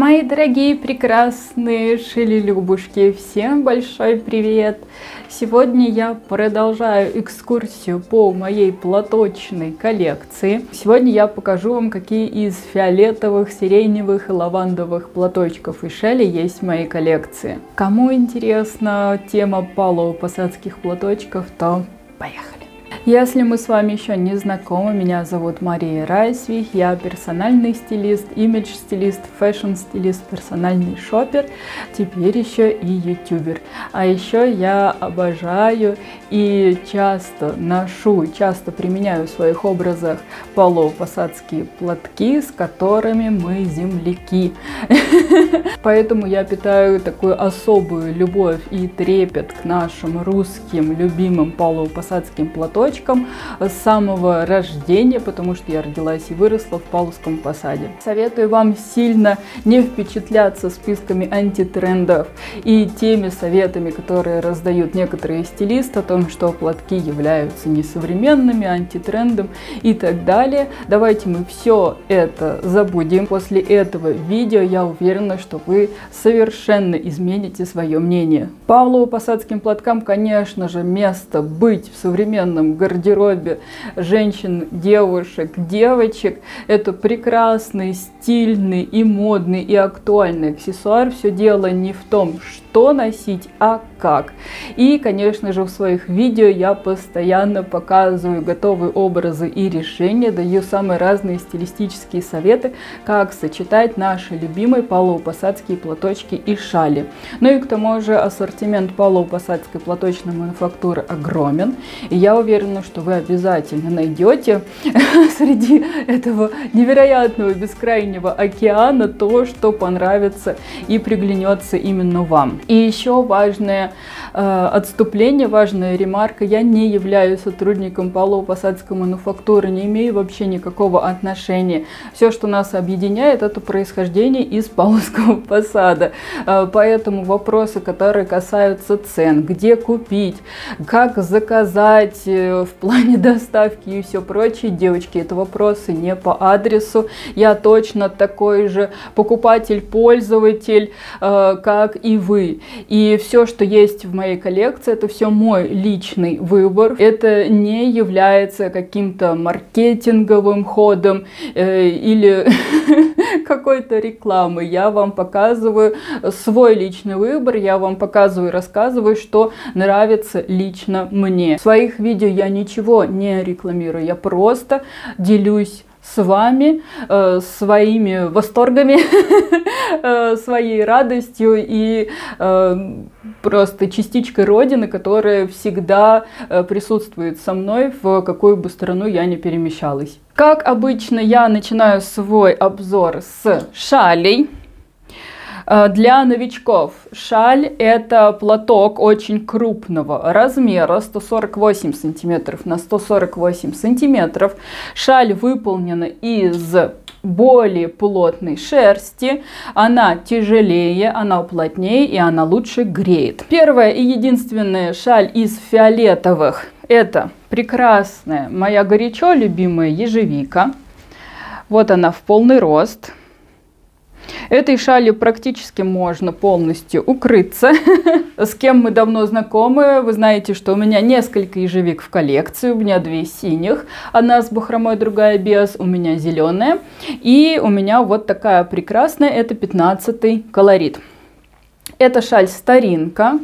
Мои дорогие, прекрасные шилелюбушки, всем большой привет! Сегодня я продолжаю экскурсию по моей платочной коллекции. Сегодня я покажу вам, какие из фиолетовых, сиреневых и лавандовых платочков и шалей есть в моей коллекции. Кому интересна тема павловопосадских платочков, то поехали! Если мы с вами еще не знакомы, меня зовут Мария Райсвих, я персональный стилист, имидж-стилист, фэшн-стилист, персональный шопер, теперь еще и ютубер. А еще я обожаю и часто ношу, часто применяю в своих образах павловопосадские платки, с которыми мы земляки. Поэтому я питаю такую особую любовь и трепет к нашим русским любимым павловопосадским платочкам с самого рождения, потому что я родилась и выросла в Павловском посаде. Советую вам сильно не впечатляться списками антитрендов и теми советами, которые раздают некоторые стилисты о том, что платки являются несовременными, антитрендом и так далее. Давайте мы все это забудем. После этого видео я уверена, что вы совершенно измените свое мнение. Павловопосадским платкам, конечно же, место быть в современном гардеробе женщин, девушек, девочек. Это прекрасный, стильный и модный и актуальный аксессуар. Все дело не в том, что носить, а как. И, конечно же, в своих видео я постоянно показываю готовые образы и решения, даю самые разные стилистические советы, как сочетать наши любимые павловопосадские платочки и шали. Ну и к тому же ассортимент павловопосадской платочной мануфактуры огромен. И я уверена, что вы обязательно найдете среди этого невероятного бескрайнего океана то, что понравится и приглянется именно вам. И еще важное отступление, важная ремарка. Я не являюсь сотрудником павловопосадской мануфактуры, не имею вообще никакого отношения. Все, что нас объединяет, это происхождение из Павловского посада. Поэтому вопросы, которые касаются цен, где купить, как заказать, в плане доставки и все прочее, девочки, это вопросы не по адресу. Я точно такой же покупатель, пользователь, как и вы. И все, что есть в моей коллекции, это все мой личный выбор. Это не является каким-то маркетинговым ходом или какой-то рекламы. Я вам показываю свой личный выбор, я вам показываю и рассказываю, что нравится лично мне. В своих видео я ничего не рекламирую, я просто делюсь с вами своими восторгами, своей радостью и просто частичкой Родины, которая всегда присутствует со мной, в какую бы страну я ни перемещалась. Как обычно, я начинаю свой обзор с шалей. Для новичков шаль — это платок очень крупного размера, 148 сантиметров на 148 сантиметров. Шаль выполнена из более плотной шерсти, она тяжелее, она плотнее и она лучше греет. Первая и единственная шаль из фиолетовых — это прекрасная, моя горячо любимая ежевика. Вот она в полный рост. Этой шалью практически можно полностью укрыться. С кем мы давно знакомы, вы знаете, что у меня несколько ежевик в коллекции. У меня две синих, одна с бахромой, другая без, у меня зеленая. И у меня вот такая прекрасная, это 15-й колорит. Эта шаль старинка,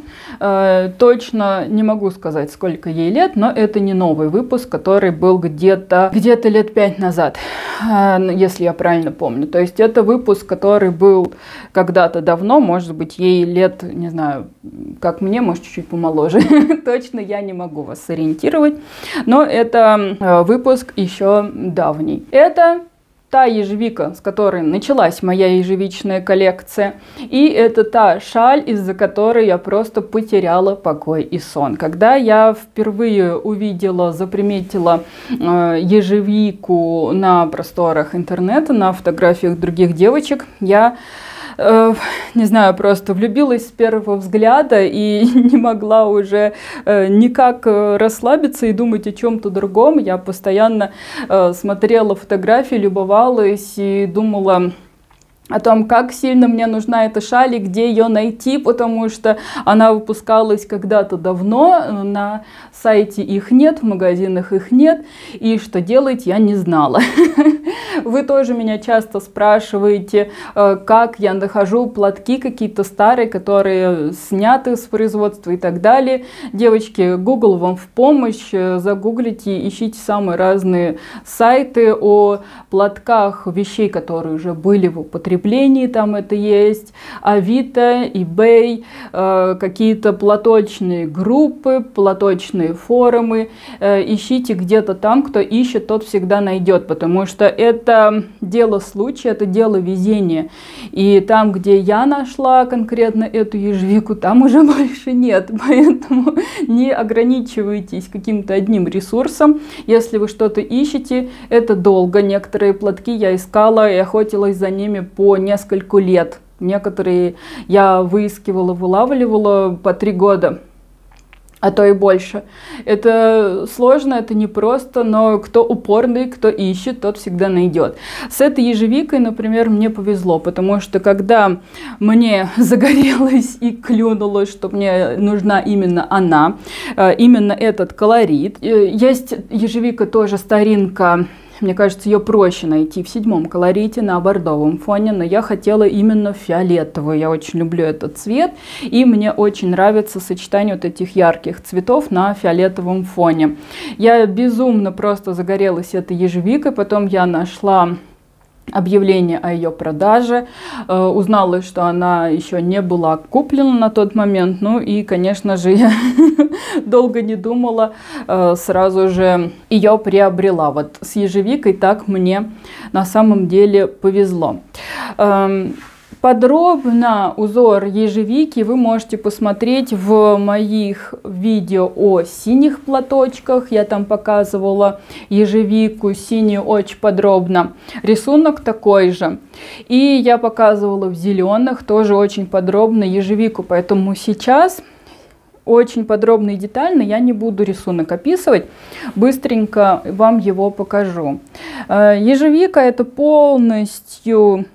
точно не могу сказать, сколько ей лет, но это не новый выпуск, который был где-то лет 5 назад, если я правильно помню. То есть это выпуск, который был когда-то давно, может быть, ей лет, не знаю, как мне, может, чуть-чуть помоложе. Точно я не могу вас сориентировать, но это выпуск еще давний. Это та ежевика, с которой началась моя ежевичная коллекция, и это та шаль, из-за которой я просто потеряла покой и сон. Когда я впервые увидела, заприметила ежевику на просторах интернета, на фотографиях других девочек, я не знаю, просто влюбилась с первого взгляда и не могла уже никак расслабиться и думать о чем-то другом. Я постоянно смотрела фотографии, любовалась и думала о том, как сильно мне нужна эта шаль и где ее найти, потому что она выпускалась когда-то давно, на сайте их нет, в магазинах их нет, и что делать, я не знала. Вы тоже меня часто спрашиваете, как я нахожу платки какие-то старые, которые сняты с производства и так далее. Девочки, Google вам в помощь, загуглите, ищите самые разные сайты о платках, вещей, которые уже были в употреблении, там это есть, Авито, eBay, какие-то платочные группы, платочные форумы, ищите где-то там, кто ищет, тот всегда найдет, потому что это дело случая, это дело везения. И там, где я нашла конкретно эту ежевику, там уже больше нет. Поэтому не ограничивайтесь каким-то одним ресурсом. Если вы что-то ищете, это долго. Некоторые платки я искала и охотилась за ними по несколько лет. Некоторые я выискивала, вылавливала по 3 года. А то и больше. Это сложно, это непросто, но кто упорный, кто ищет, тот всегда найдет. С этой ежевикой, например, мне повезло, потому что когда мне загорелось и клюнулось, что мне нужна именно она, именно этот колорит. Есть ежевика тоже старинка. Мне кажется, ее проще найти в 7-м колорите на бордовом фоне, но я хотела именно фиолетовую. Я очень люблю этот цвет, и мне очень нравится сочетание вот этих ярких цветов на фиолетовом фоне. Я безумно просто загорелась этой ежевикой, потом я нашла объявление о ее продаже, узнала, что она еще не была куплена на тот момент, ну и, конечно же, я долго не думала, сразу же ее приобрела. Вот с ежевикой так мне на самом деле повезло. Подробно узор ежевики вы можете посмотреть в моих видео о синих платочках. Я там показывала ежевику синюю очень подробно. Рисунок такой же. И я показывала в зеленых тоже очень подробно ежевику. Поэтому сейчас очень подробно и детально я не буду рисунок описывать. Быстренько вам его покажу. Ежевика — это полностью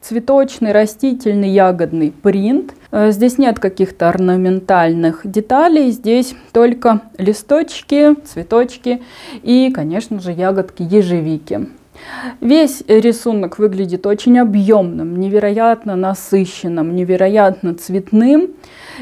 цветочный, растительный, ягодный принт. Здесь нет каких-то орнаментальных деталей. Здесь только листочки, цветочки и, конечно же, ягодки ежевики. Весь рисунок выглядит очень объемным, невероятно насыщенным, невероятно цветным.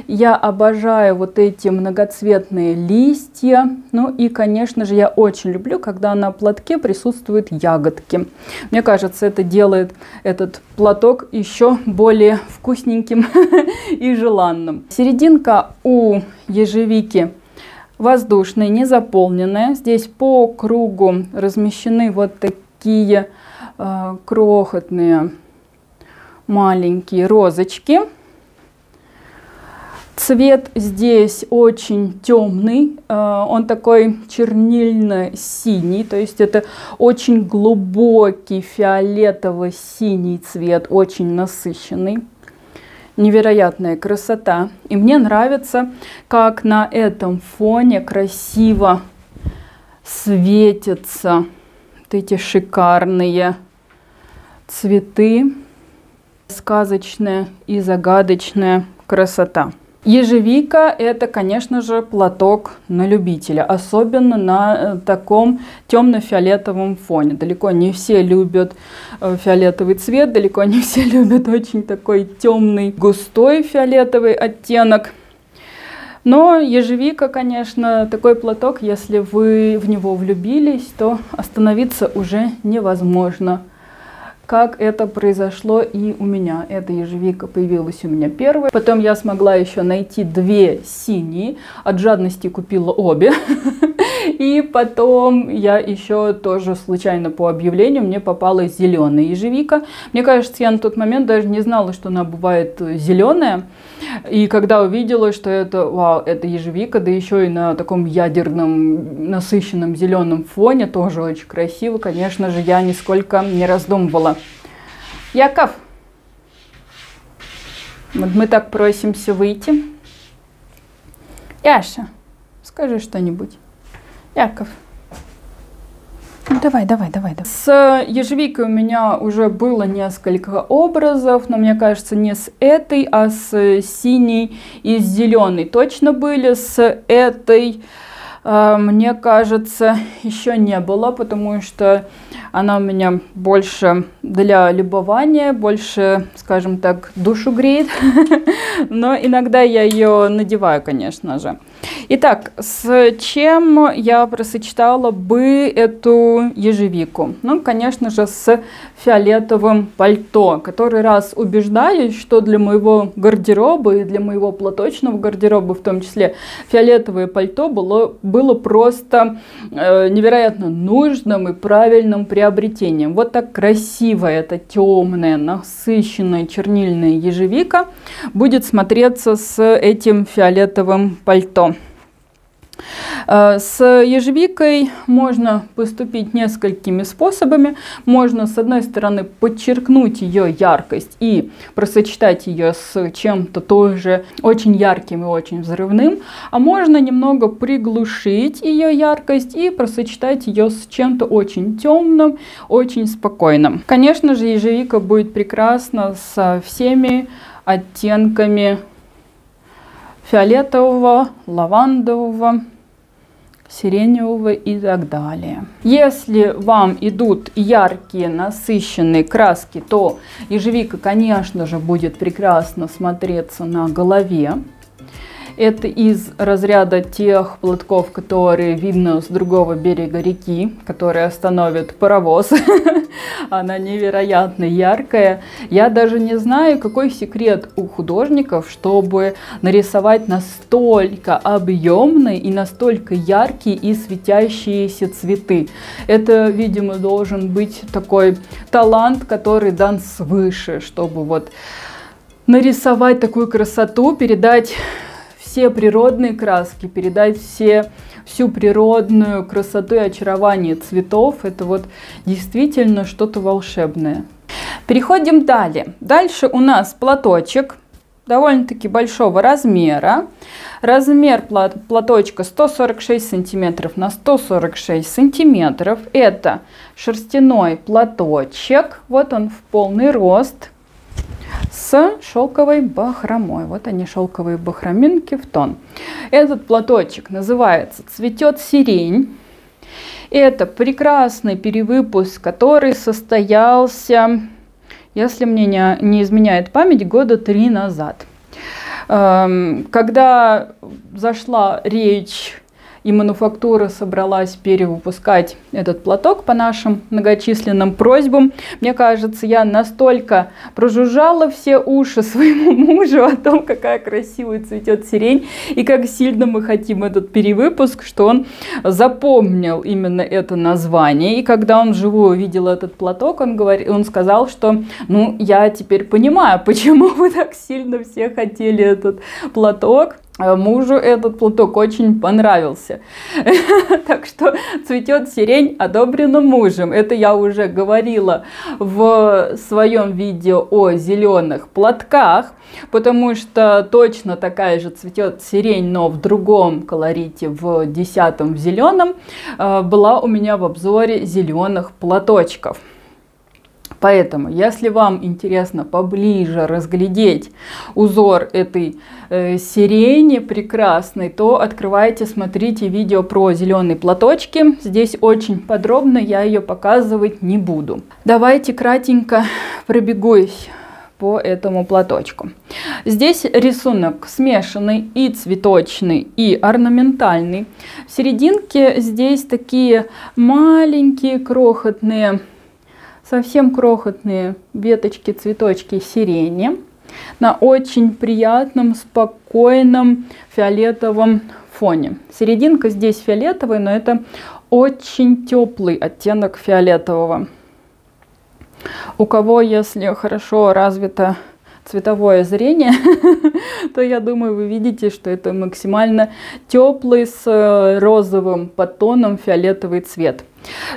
Я обожаю вот эти многоцветные листья. Ну и, конечно же, я очень люблю, когда на платке присутствуют ягодки. Мне кажется, это делает этот платок еще более вкусненьким и желанным. Серединка у ежевики воздушная, незаполненная. Здесь по кругу размещены вот такие крохотные маленькие розочки. Цвет здесь очень темный, он такой чернильно-синий, то есть это очень глубокий фиолетово-синий цвет, очень насыщенный. Невероятная красота. И мне нравится, как на этом фоне красиво светятся вот эти шикарные цветы. Сказочная и загадочная красота. Ежевика — это, конечно же, платок на любителя, особенно на таком темно-фиолетовом фоне. Далеко не все любят фиолетовый цвет, далеко не все любят очень такой темный, густой фиолетовый оттенок. Но ежевика, конечно, такой платок, если вы в него влюбились, то остановиться уже невозможно. Как это произошло и у меня. Эта ежевика появилась у меня первой. Потом я смогла еще найти 2 синие. От жадности купила обе. И потом я еще тоже случайно по объявлению мне попалась зеленая ежевика. Мне кажется, я на тот момент даже не знала, что она бывает зеленая. И когда увидела, что это, вау, это ежевика, да еще и на таком ядерном, насыщенном зеленом фоне, тоже очень красиво, конечно же, я нисколько не раздумывала. Яков, вот мы так просимся выйти. Яша, скажи что-нибудь. Яков. Давай. С ежевикой у меня уже было несколько образов, но мне кажется, не с этой, а с синей и с зеленой точно были. С этой, мне кажется, еще не было, потому что она у меня больше для любования, больше, скажем так, душу греет. Но иногда я ее надеваю, конечно же. Итак, с чем я просочетала бы эту ежевику? Ну, конечно же, с фиолетовым пальто. Который раз убеждаюсь, что для моего гардероба и для моего платочного гардероба, в том числе, фиолетовое пальто было просто невероятно нужным и правильным приобретением. Вот так красиво эта темная, насыщенная чернильная ежевика будет смотреться с этим фиолетовым пальто. С ежевикой можно поступить несколькими способами. Можно, с одной стороны, подчеркнуть ее яркость и просочетать ее с чем-то тоже очень ярким и очень взрывным. А можно немного приглушить ее яркость и просочетать ее с чем-то очень темным, очень спокойным. Конечно же, ежевика будет прекрасна со всеми оттенками фиолетового, лавандового, сиреневого и так далее. Если вам идут яркие, насыщенные краски, то ежевика, конечно же, будет прекрасно смотреться на голове. Это из разряда тех платков, которые видно с другого берега реки, которые остановят паровоз. Она невероятно яркая. Я даже не знаю, какой секрет у художников, чтобы нарисовать настолько объемные и настолько яркие и светящиеся цветы. Это, видимо, должен быть такой талант, который дан свыше, чтобы вот нарисовать такую красоту, передать все природные краски, передать всю природную красоту и очарование цветов. Это вот действительно что-то волшебное. Переходим далее. Дальше у нас платочек довольно-таки большого размера. Размер платочка 146 сантиметров на 146 сантиметров. Это шерстяной платочек. Вот он в полный рост. С шелковой бахромой. Вот они, шелковые бахроминки в тон. Этот платочек называется «Цветет сирень». Это прекрасный перевыпуск, который состоялся, если мне не изменяет память, года 3 назад. Когда зашла речь и мануфактура собралась перевыпускать этот платок по нашим многочисленным просьбам, мне кажется, я настолько прожужжала все уши своему мужу о том, какая красивая цветет сирень и как сильно мы хотим этот перевыпуск, что он запомнил именно это название. И когда он вживую видел этот платок, он сказал, что ну, я теперь понимаю, почему вы так сильно все хотели этот платок. Мужу этот платок очень понравился. Так что цветет сирень одобрена мужем. Это я уже говорила в своем видео о зеленых платках, потому что точно такая же цветет сирень, но в другом колорите, в 10-м, в зеленом, была у меня в обзоре зеленых платочков. Поэтому, если вам интересно поближе разглядеть узор этой сирени прекрасной, то открывайте, смотрите видео про зеленые платочки. Здесь очень подробно, я ее показывать не буду. Давайте кратенько пробегусь по этому платочку. Здесь рисунок смешанный, и цветочный, и орнаментальный. В серединке здесь такие маленькие, крохотные, совсем крохотные веточки, цветочки сирени на очень приятном, спокойном фиолетовом фоне. Серединка здесь фиолетовая, но это очень теплый оттенок фиолетового. У кого, если хорошо развито цветовое зрение, то я думаю, вы видите, что это максимально теплый с розовым подтоном фиолетовый цвет.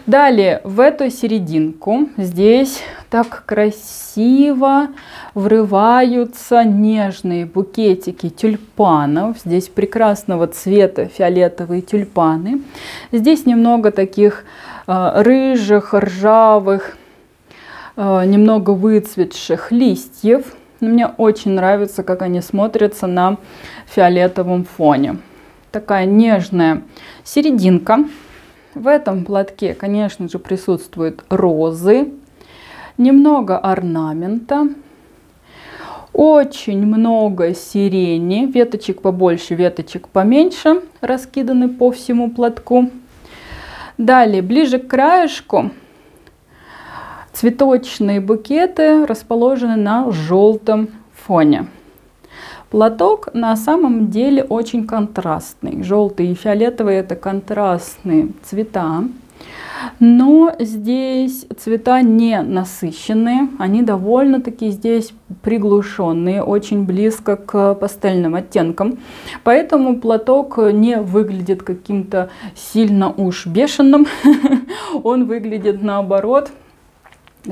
Далее в эту серединку здесь так красиво врываются нежные букетики тюльпанов. Здесь прекрасного цвета фиолетовые тюльпаны. Здесь немного таких рыжих, ржавых, немного выцветших листьев. Мне очень нравится, как они смотрятся на фиолетовом фоне. Такая нежная серединка. В этом платке, конечно же, присутствуют розы, немного орнамента, очень много сирени, веточек побольше, веточек поменьше, раскиданы по всему платку. Далее, ближе к краешку, цветочные букеты расположены на желтом фоне. Платок на самом деле очень контрастный. Желтый и фиолетовый — это контрастные цвета. Но здесь цвета не насыщенные, они довольно-таки здесь приглушенные, очень близко к пастельным оттенкам. Поэтому платок не выглядит каким-то сильно уж бешеным, он выглядит наоборот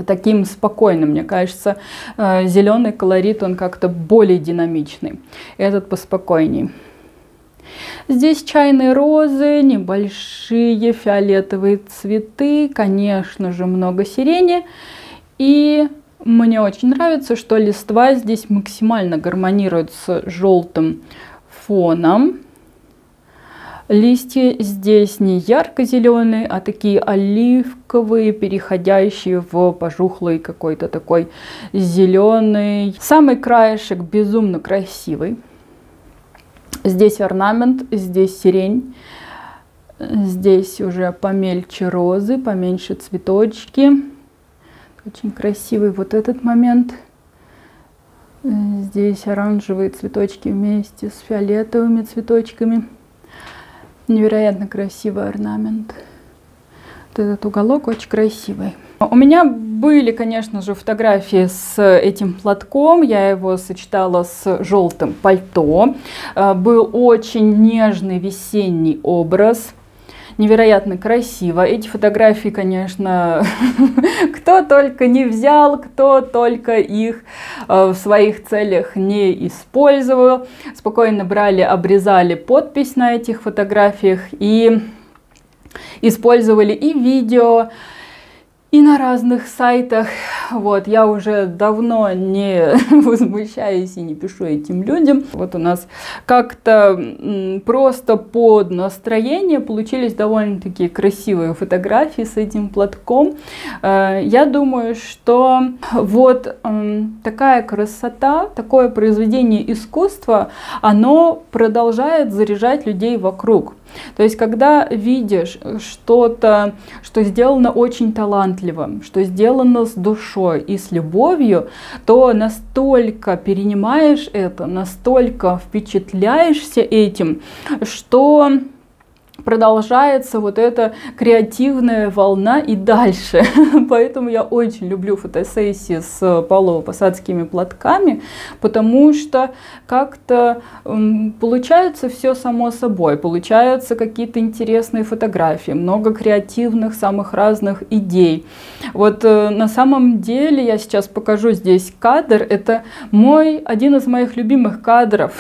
таким спокойным. Мне кажется, зеленый колорит, он как-то более динамичный, этот поспокойней. Здесь чайные розы, небольшие фиолетовые цветы, конечно же, много сирени. И мне очень нравится, что листва здесь максимально гармонирует с желтым фоном. Листья здесь не ярко-зеленые, а такие оливковые, переходящие в пожухлый какой-то такой зеленый. Самый краешек безумно красивый. Здесь орнамент, здесь сирень, здесь уже помельче розы, поменьше цветочки. Очень красивый вот этот момент. Здесь оранжевые цветочки вместе с фиолетовыми цветочками. Невероятно красивый орнамент. Вот этот уголок очень красивый. У меня были, конечно же, фотографии с этим платком. Я его сочетала с желтым пальто. Был очень нежный весенний образ. Невероятно красиво. Эти фотографии, конечно, кто только не взял, кто только их в своих целях не использовал. Спокойно брали, обрезали подпись на этих фотографиях и использовали и видео, и на разных сайтах. Вот, я уже давно не возмущаюсь и не пишу этим людям. Вот у нас как-то просто под настроение получились довольно-таки красивые фотографии с этим платком. Я думаю, что вот такая красота, такое произведение искусства, оно продолжает заряжать людей вокруг. То есть, когда видишь что-то, что сделано очень талантливо, что сделано с душой и с любовью, то настолько перенимаешь это, настолько впечатляешься этим, что продолжается вот эта креативная волна и дальше. Поэтому я очень люблю фотосессии с павловопосадскими платками, потому что как-то получается все само собой, получаются какие-то интересные фотографии, много креативных, самых разных идей. Вот на самом деле я сейчас покажу здесь кадр. Это один из моих любимых кадров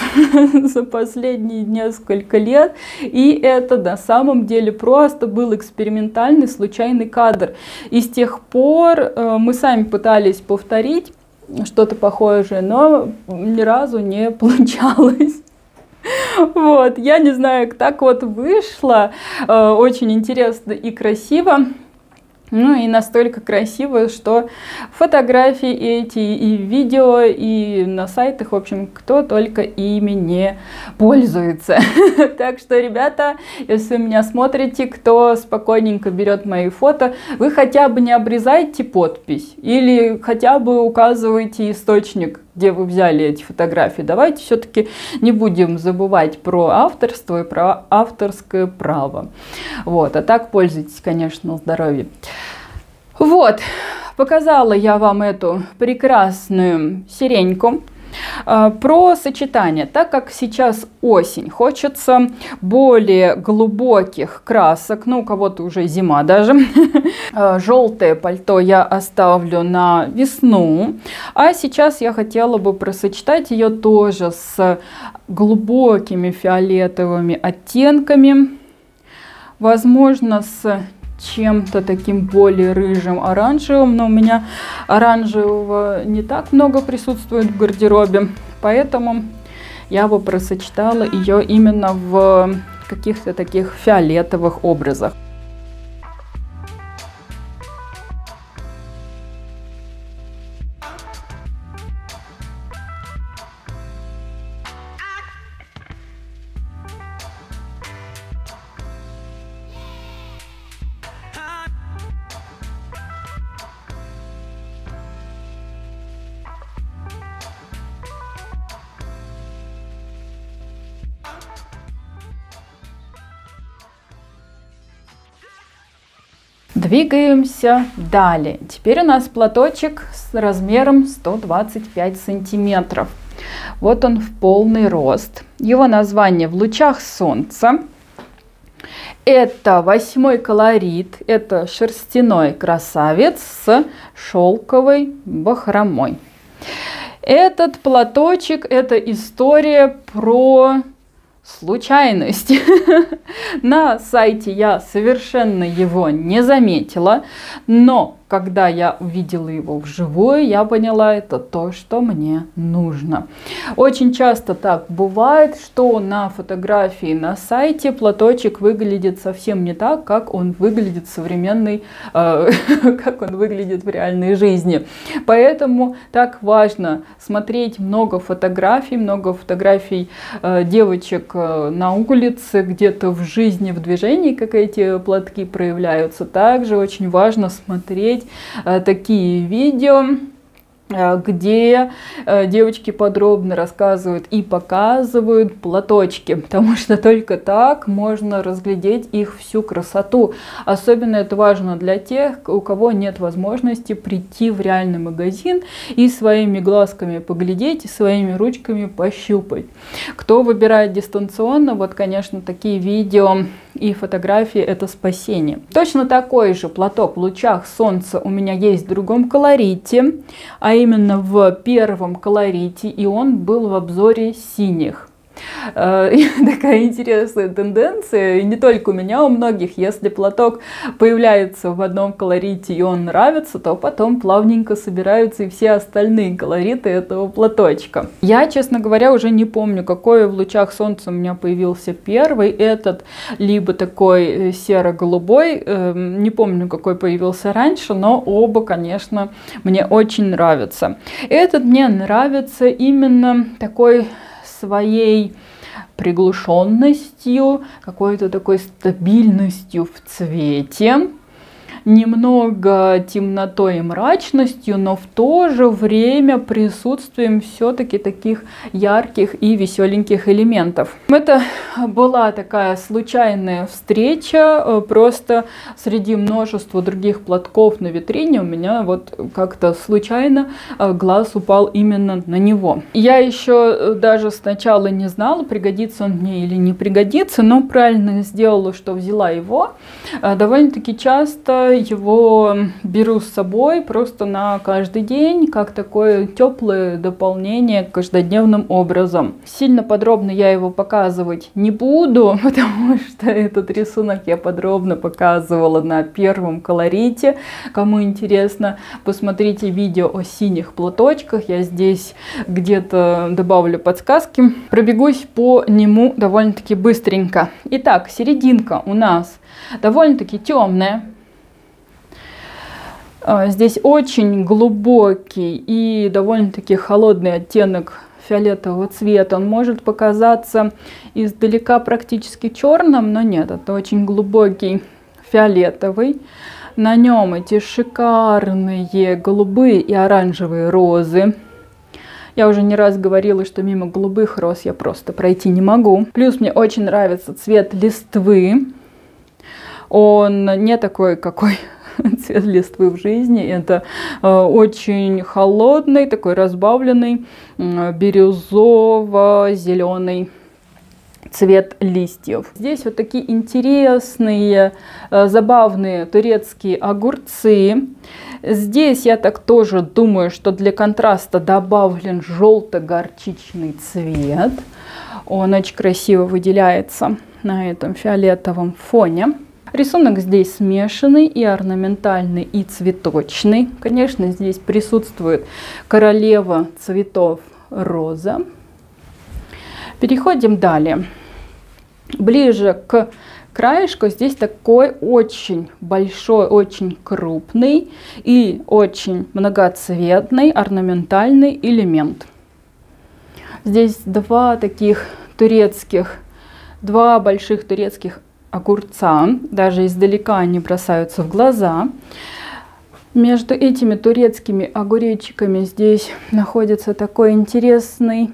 за последние несколько лет. И это, да, на самом деле просто был экспериментальный случайный кадр. И с тех пор мы сами пытались повторить что-то похожее, но ни разу не получалось. Вот, я не знаю, так вот вышло. Очень интересно и красиво. Ну и настолько красиво, что фотографии эти и видео, и на сайтах, в общем, кто только ими не пользуется. Так что, ребята, если вы меня смотрите, кто спокойненько берет мои фото, вы хотя бы не обрезайте подпись или хотя бы указывайте источник, где вы взяли эти фотографии. Давайте все-таки не будем забывать про авторство и про авторское право. Вот, а так пользуйтесь, конечно, на здоровье. Вот, показала я вам эту прекрасную сиреньку. Про сочетание. Так как сейчас осень, хочется более глубоких красок, ну у кого-то уже зима даже. Желтое пальто я оставлю на весну, а сейчас я хотела бы просочетать ее тоже с глубокими фиолетовыми оттенками, возможно, с чем-то таким более рыжим, оранжевым, но у меня оранжевого не так много присутствует в гардеробе, поэтому я бы просочетала ее именно в каких-то таких фиолетовых образах. Двигаемся далее. Теперь у нас платочек с размером 125 сантиметров. Вот он в полный рост. Его название «В лучах солнца». Это 8-й колорит. Это шерстяной красавец с шелковой бахромой. Этот платочек – это история про случайность. На сайте я совершенно его не заметила, но когда я увидела его вживую, я поняла, это то, что мне нужно. Очень часто так бывает, что на фотографии на сайте платочек выглядит совсем не так, как он выглядит как он выглядит в реальной жизни. Поэтому так важно смотреть много фотографий девочек на улице, где-то в жизни, в движении, как эти платки проявляются. Также очень важно смотреть такие видео, где девочки подробно рассказывают и показывают платочки, потому что только так можно разглядеть их всю красоту. Особенно это важно для тех, у кого нет возможности прийти в реальный магазин и своими глазками поглядеть, и своими ручками пощупать. Кто выбирает дистанционно, вот, конечно, такие видео и фотографии — это спасение. Точно такой же платок «В лучах солнца» у меня есть в другом колорите, а именно в первом колорите, и он был в обзоре синих. Такая интересная тенденция, и не только у меня, у многих. Если платок появляется в одном колорите и он нравится, то потом плавненько собираются и все остальные колориты этого платочка. Я, честно говоря, уже не помню, какой «В лучах солнца» у меня появился первый. Этот либо такой серо-голубой, не помню, какой появился раньше, но оба, конечно, мне очень нравятся. Этот мне нравится именно такой своей приглушенностью, какой-то такой стабильностью в цвете, немного темнотой и мрачностью, но в то же время присутствием все-таки таких ярких и веселеньких элементов. Это была такая случайная встреча, просто среди множества других платков на витрине у меня вот как-то случайно глаз упал именно на него. Я еще даже сначала не знала, пригодится он мне или не пригодится, но правильно сделала, что взяла его. Довольно-таки часто его беру с собой просто на каждый день, как такое теплое дополнение к каждодневным образом. Сильно подробно я его показывать не буду, потому что этот рисунок я подробно показывала на первом колорите. Кому интересно, посмотрите видео о синих платочках, я здесь где-то добавлю подсказки. Пробегусь по нему довольно-таки быстренько. Итак, серединка у нас довольно-таки темная. Здесь очень глубокий и довольно-таки холодный оттенок фиолетового цвета. Он может показаться издалека практически черным, но нет, это очень глубокий фиолетовый. На нем эти шикарные голубые и оранжевые розы. Я уже не раз говорила, что мимо голубых роз я просто пройти не могу. Плюс мне очень нравится цвет листвы. Он не такой, какой цвет листвы в жизни. Это очень холодный, такой разбавленный, бирюзово-зеленый цвет листьев. Здесь вот такие интересные, забавные турецкие огурцы. Здесь, я так тоже думаю, что для контраста добавлен желто-горчичный цвет. Он очень красиво выделяется на этом фиолетовом фоне. Рисунок здесь смешанный, и орнаментальный, и цветочный. Конечно, здесь присутствует королева цветов роза. Переходим далее. Ближе к краешку здесь такой очень большой, очень крупный и очень многоцветный орнаментальный элемент. Здесь два больших турецких огурца. Даже издалека они бросаются в глаза. Между этими турецкими огуречиками здесь находится такой интересный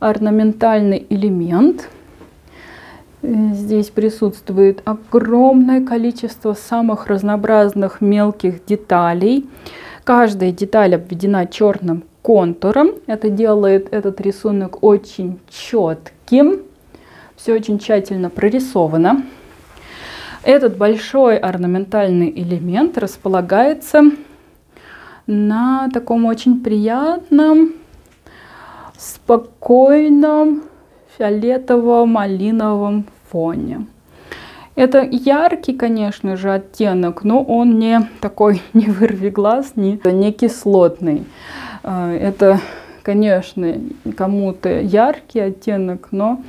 орнаментальный элемент. Здесь присутствует огромное количество самых разнообразных мелких деталей. Каждая деталь обведена черным контуром. Это делает этот рисунок очень четким. Все очень тщательно прорисовано. Этот большой орнаментальный элемент располагается на таком очень приятном, спокойном, фиолетово-малиновом фоне. Это яркий, конечно же, оттенок, но он не такой, не вырви глаз, не кислотный. Это, конечно, кому-то яркий оттенок, но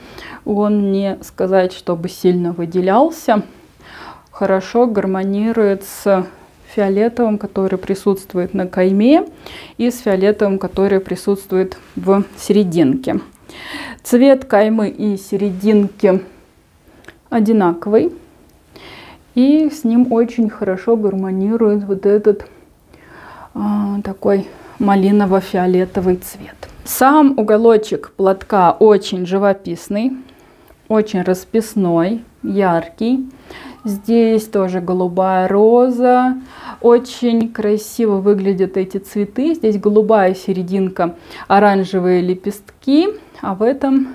он не сказать, чтобы сильно выделялся. Хорошо гармонирует с фиолетовым, который присутствует на кайме, и с фиолетовым, который присутствует в серединке. Цвет каймы и серединки одинаковый, и с ним очень хорошо гармонирует вот этот такой малиново-фиолетовый цвет. Сам уголочек платка очень живописный, очень расписной, яркий. Здесь тоже голубая роза. Очень красиво выглядят эти цветы. Здесь голубая серединка, оранжевые лепестки, а в этом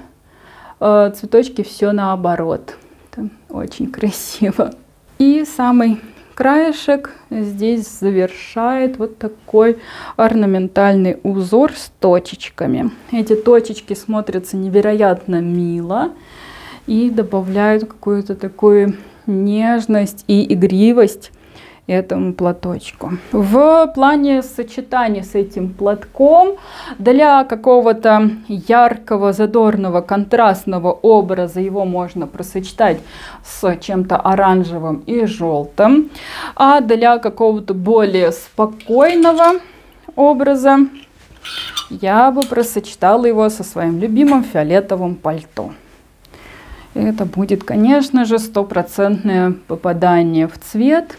цветочке все наоборот. Это очень красиво. И самый краешек здесь завершает вот такой орнаментальный узор с точечками. Эти точечки смотрятся невероятно мило и добавляют какую-то такую нежность и игривость этому платочку. В плане сочетания с этим платком для какого-то яркого, задорного, контрастного образа его можно просочетать с чем-то оранжевым и желтым, а для какого-то более спокойного образа я бы просочетала его со своим любимым фиолетовым пальто. Это будет, конечно же, стопроцентное попадание в цвет.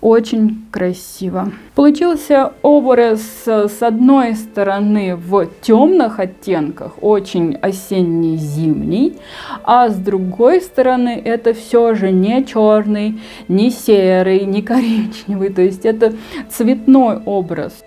Очень красиво. Получился образ с одной стороны в темных оттенках, очень осенний-зимний, а с другой стороны это все же не черный, не серый, не коричневый, то есть это цветной образ.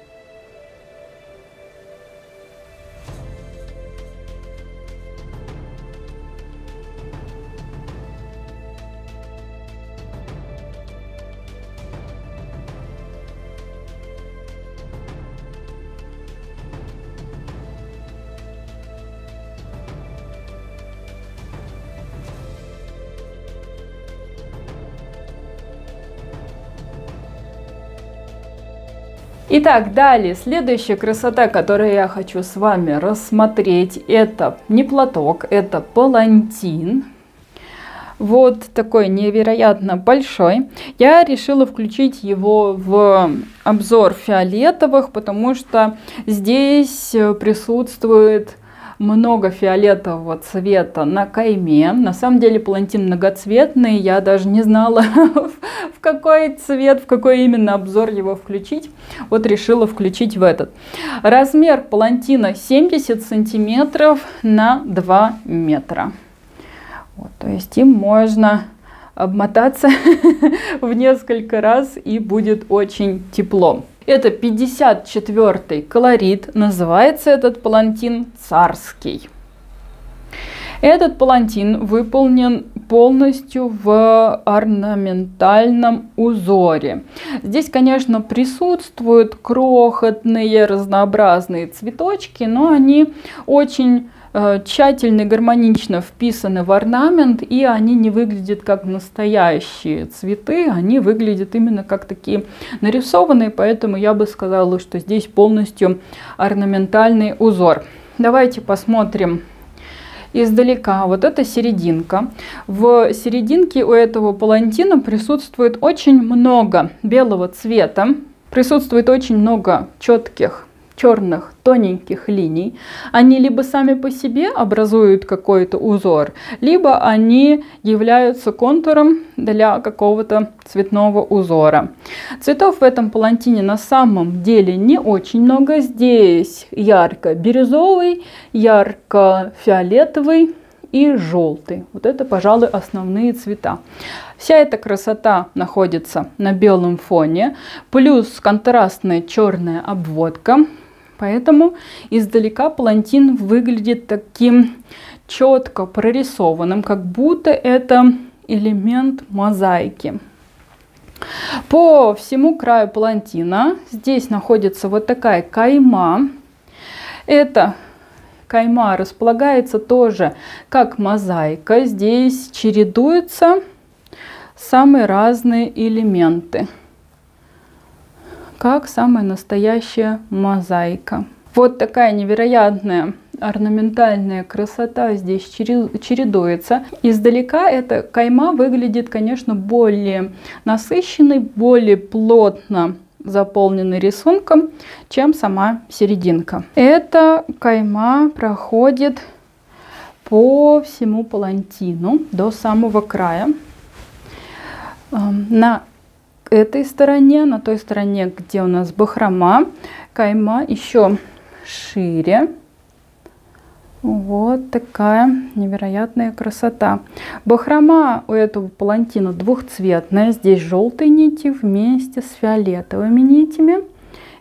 Итак, далее, следующая красота, которую я хочу с вами рассмотреть, это не платок, это палантин. Вот такой невероятно большой. Я решила включить его в обзор фиолетовых, потому что здесь присутствует много фиолетового цвета на кайме. На самом деле палантин многоцветный, я даже не знала, в какой цвет, в какой именно обзор его включить. Вот решила включить в этот. Размер палантина 70 сантиметров на 2 метра. Вот, то есть им можно обмотаться в несколько раз, и будет очень тепло. Это 54-й колорит, называется этот палантин «Царский». Этот палантин выполнен полностью в орнаментальном узоре. Здесь, конечно, присутствуют крохотные разнообразные цветочки, но они очень тщательно и гармонично вписаны в орнамент, и они не выглядят как настоящие цветы, они выглядят именно как такие нарисованные, поэтому я бы сказала, что здесь полностью орнаментальный узор. Давайте посмотрим издалека. Вот это серединка. В серединке у этого палантина присутствует очень много белого цвета, присутствует очень много четких черных тоненьких линий. Они либо сами по себе образуют какой-то узор, либо они являются контуром для какого-то цветного узора. Цветов в этом палантине на самом деле не очень много. Здесь ярко-бирюзовый, ярко-фиолетовый и желтый. Вот это, пожалуй, основные цвета. Вся эта красота находится на белом фоне, плюс контрастная черная обводка. Поэтому издалека палантин выглядит таким четко прорисованным, как будто это элемент мозаики. По всему краю палантина здесь находится вот такая кайма. Эта кайма располагается тоже как мозаика. Здесь чередуются самые разные элементы, как самая настоящая мозаика. Вот такая невероятная орнаментальная красота здесь чередуется. Издалека эта кайма выглядит, конечно, более насыщенной, более плотно заполненной рисунком, чем сама серединка. Эта кайма проходит по всему палантину до самого края. На этой стороне, на той стороне, где у нас бахрома, кайма еще шире. Вот такая невероятная красота. Бахрома у этого палантина двухцветная. Здесь желтые нити вместе с фиолетовыми нитями.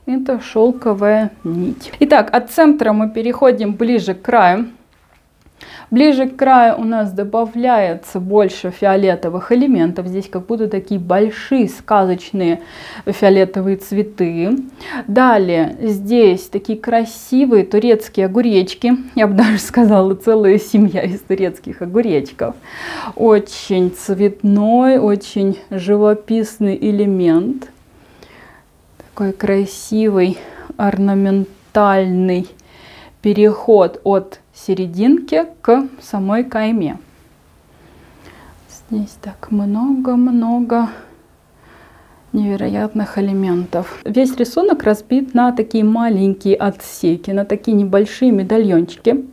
Это шелковая нить. Итак, от центра мы переходим ближе к краю. Ближе к краю у нас добавляется больше фиолетовых элементов. Здесь как будто такие большие сказочные фиолетовые цветы. Далее здесь такие красивые турецкие огуречки. Я бы даже сказала, целая семья из турецких огуречков. Очень цветной, очень живописный элемент. Такой красивый орнаментальный переход от серединки к самой кайме. Здесь так много-много невероятных элементов. Весь рисунок разбит на такие маленькие отсеки, на такие небольшие медальончики.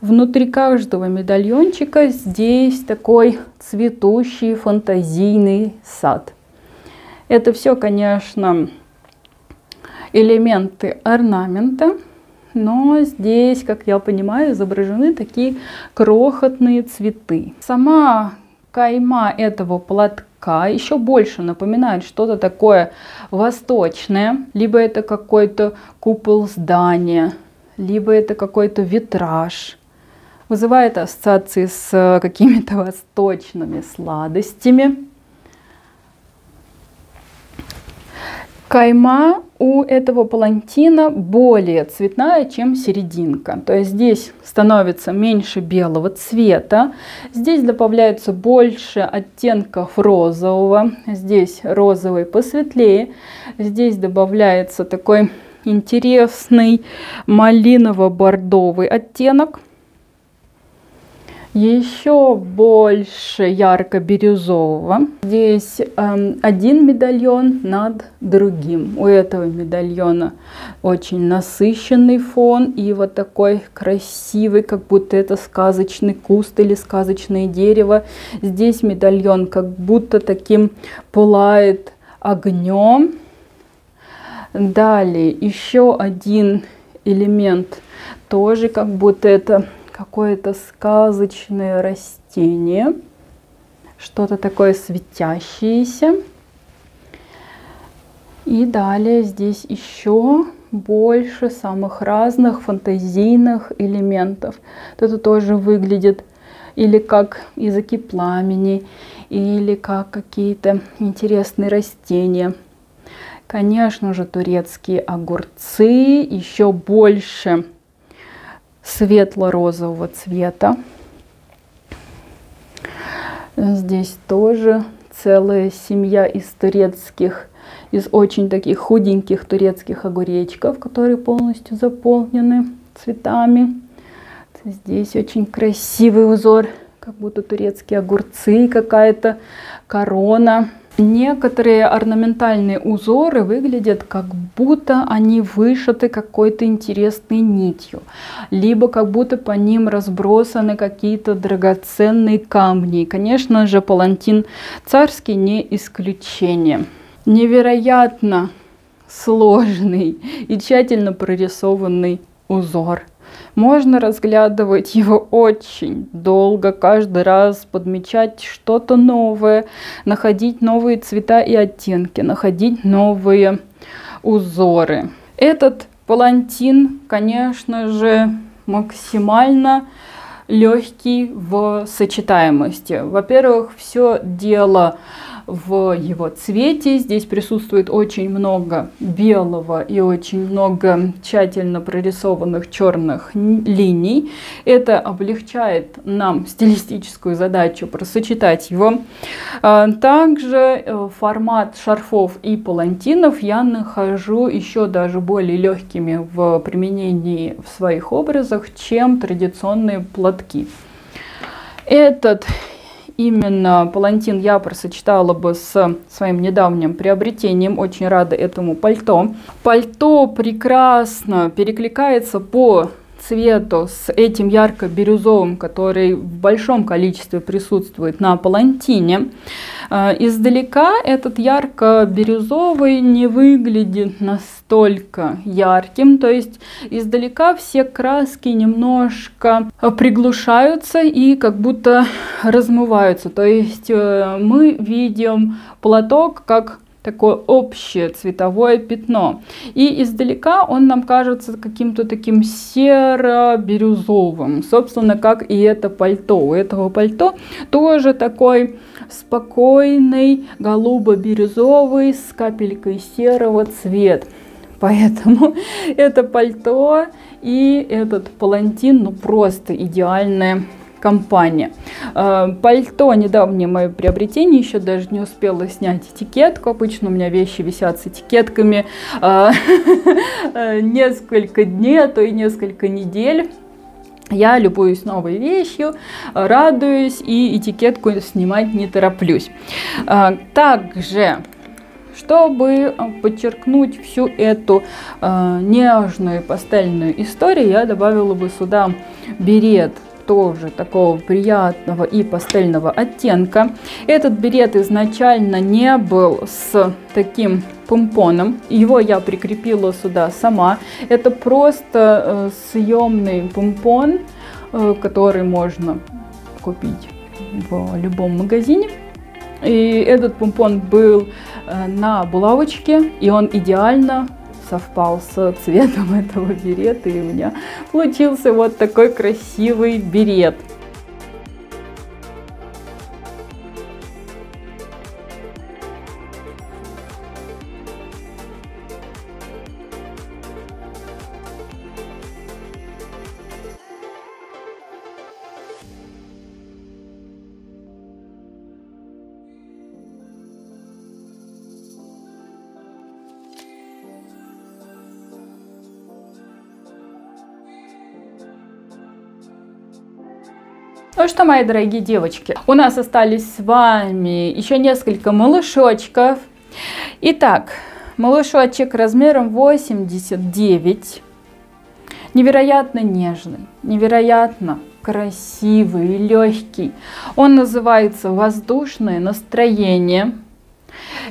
Внутри каждого медальончика здесь такой цветущий фантазийный сад. Это все, конечно, элементы орнамента. Но здесь, как я понимаю, изображены такие крохотные цветы. Сама кайма этого платка еще больше напоминает что-то такое восточное. Либо это какой-то купол здания, либо это какой-то витраж. Вызывает ассоциации с какими-то восточными сладостями. Кайма у этого палантина более цветная, чем серединка. То есть здесь становится меньше белого цвета. Здесь добавляется больше оттенков розового. Здесь розовый посветлее. Здесь добавляется такой интересный малиново-бордовый оттенок. Еще больше ярко-бирюзового. Здесь один медальон над другим. У этого медальона очень насыщенный фон и вот такой красивый, как будто это сказочный куст или сказочное дерево. Здесь медальон как будто таким пылает огнем. Далее еще один элемент, тоже как будто это какое-то сказочное растение, что-то такое светящееся. И далее здесь еще больше самых разных фантазийных элементов. Это тоже выглядит или как языки пламени, или как какие-то интересные растения. Конечно же, турецкие огурцы еще больше светло-розового цвета. Здесь тоже целая семья из турецких, из очень таких худеньких турецких огуречков, которые полностью заполнены цветами. Здесь очень красивый узор, как будто турецкие огурцы, какая-то корона. Некоторые орнаментальные узоры выглядят, как будто они вышиты какой-то интересной нитью, либо как будто по ним разбросаны какие-то драгоценные камни. И, конечно же, палантин царский не исключение. Невероятно сложный и тщательно прорисованный узор. Можно разглядывать его очень долго, каждый раз подмечать что-то новое, находить новые цвета и оттенки, находить новые узоры. Этот палантин, конечно же, максимально легкий в сочетаемости. Во-первых, все дело в его цвете. Здесь присутствует очень много белого и очень много тщательно прорисованных черных линий. Это облегчает нам стилистическую задачу просочетать его. Также формат шарфов и палантинов я нахожу еще даже более легкими в применении в своих образах, чем традиционные платки. Этот именно палантин я просочетала бы с своим недавним приобретением. Очень рада этому пальто. Пальто прекрасно перекликается по цвету с этим ярко-бирюзовым, который в большом количестве присутствует на палантине. Издалека этот ярко-бирюзовый не выглядит настолько ярким, то есть издалека все краски немножко приглушаются и как будто размываются. То есть мы видим платок как такое общее цветовое пятно. И издалека он нам кажется каким-то таким серо-бирюзовым. Собственно, как и это пальто. У этого пальто тоже такой спокойный голубо-бирюзовый с капелькой серого цвет. Поэтому это пальто и этот палантин, ну, просто идеальное компания. Пальто недавнее мое приобретение, еще даже не успела снять этикетку. Обычно у меня вещи висят с этикетками несколько дней, а то и несколько недель. Я любуюсь новой вещью, радуюсь и этикетку снимать не тороплюсь. Также, чтобы подчеркнуть всю эту нежную пастельную историю, я добавила бы сюда берет. Тоже такого приятного и пастельного оттенка. Этот берет изначально не был с таким помпоном. Его я прикрепила сюда сама. Это просто съемный помпон, который можно купить в любом магазине. И этот помпон был на булавочке, и он идеально совпал с цветом этого берета, и у меня получился вот такой красивый берет. Ну что, мои дорогие девочки, у нас остались с вами еще несколько малышочков. Итак, малышочек размером 89. Невероятно нежный, невероятно красивый и легкий. Он называется «Воздушное настроение».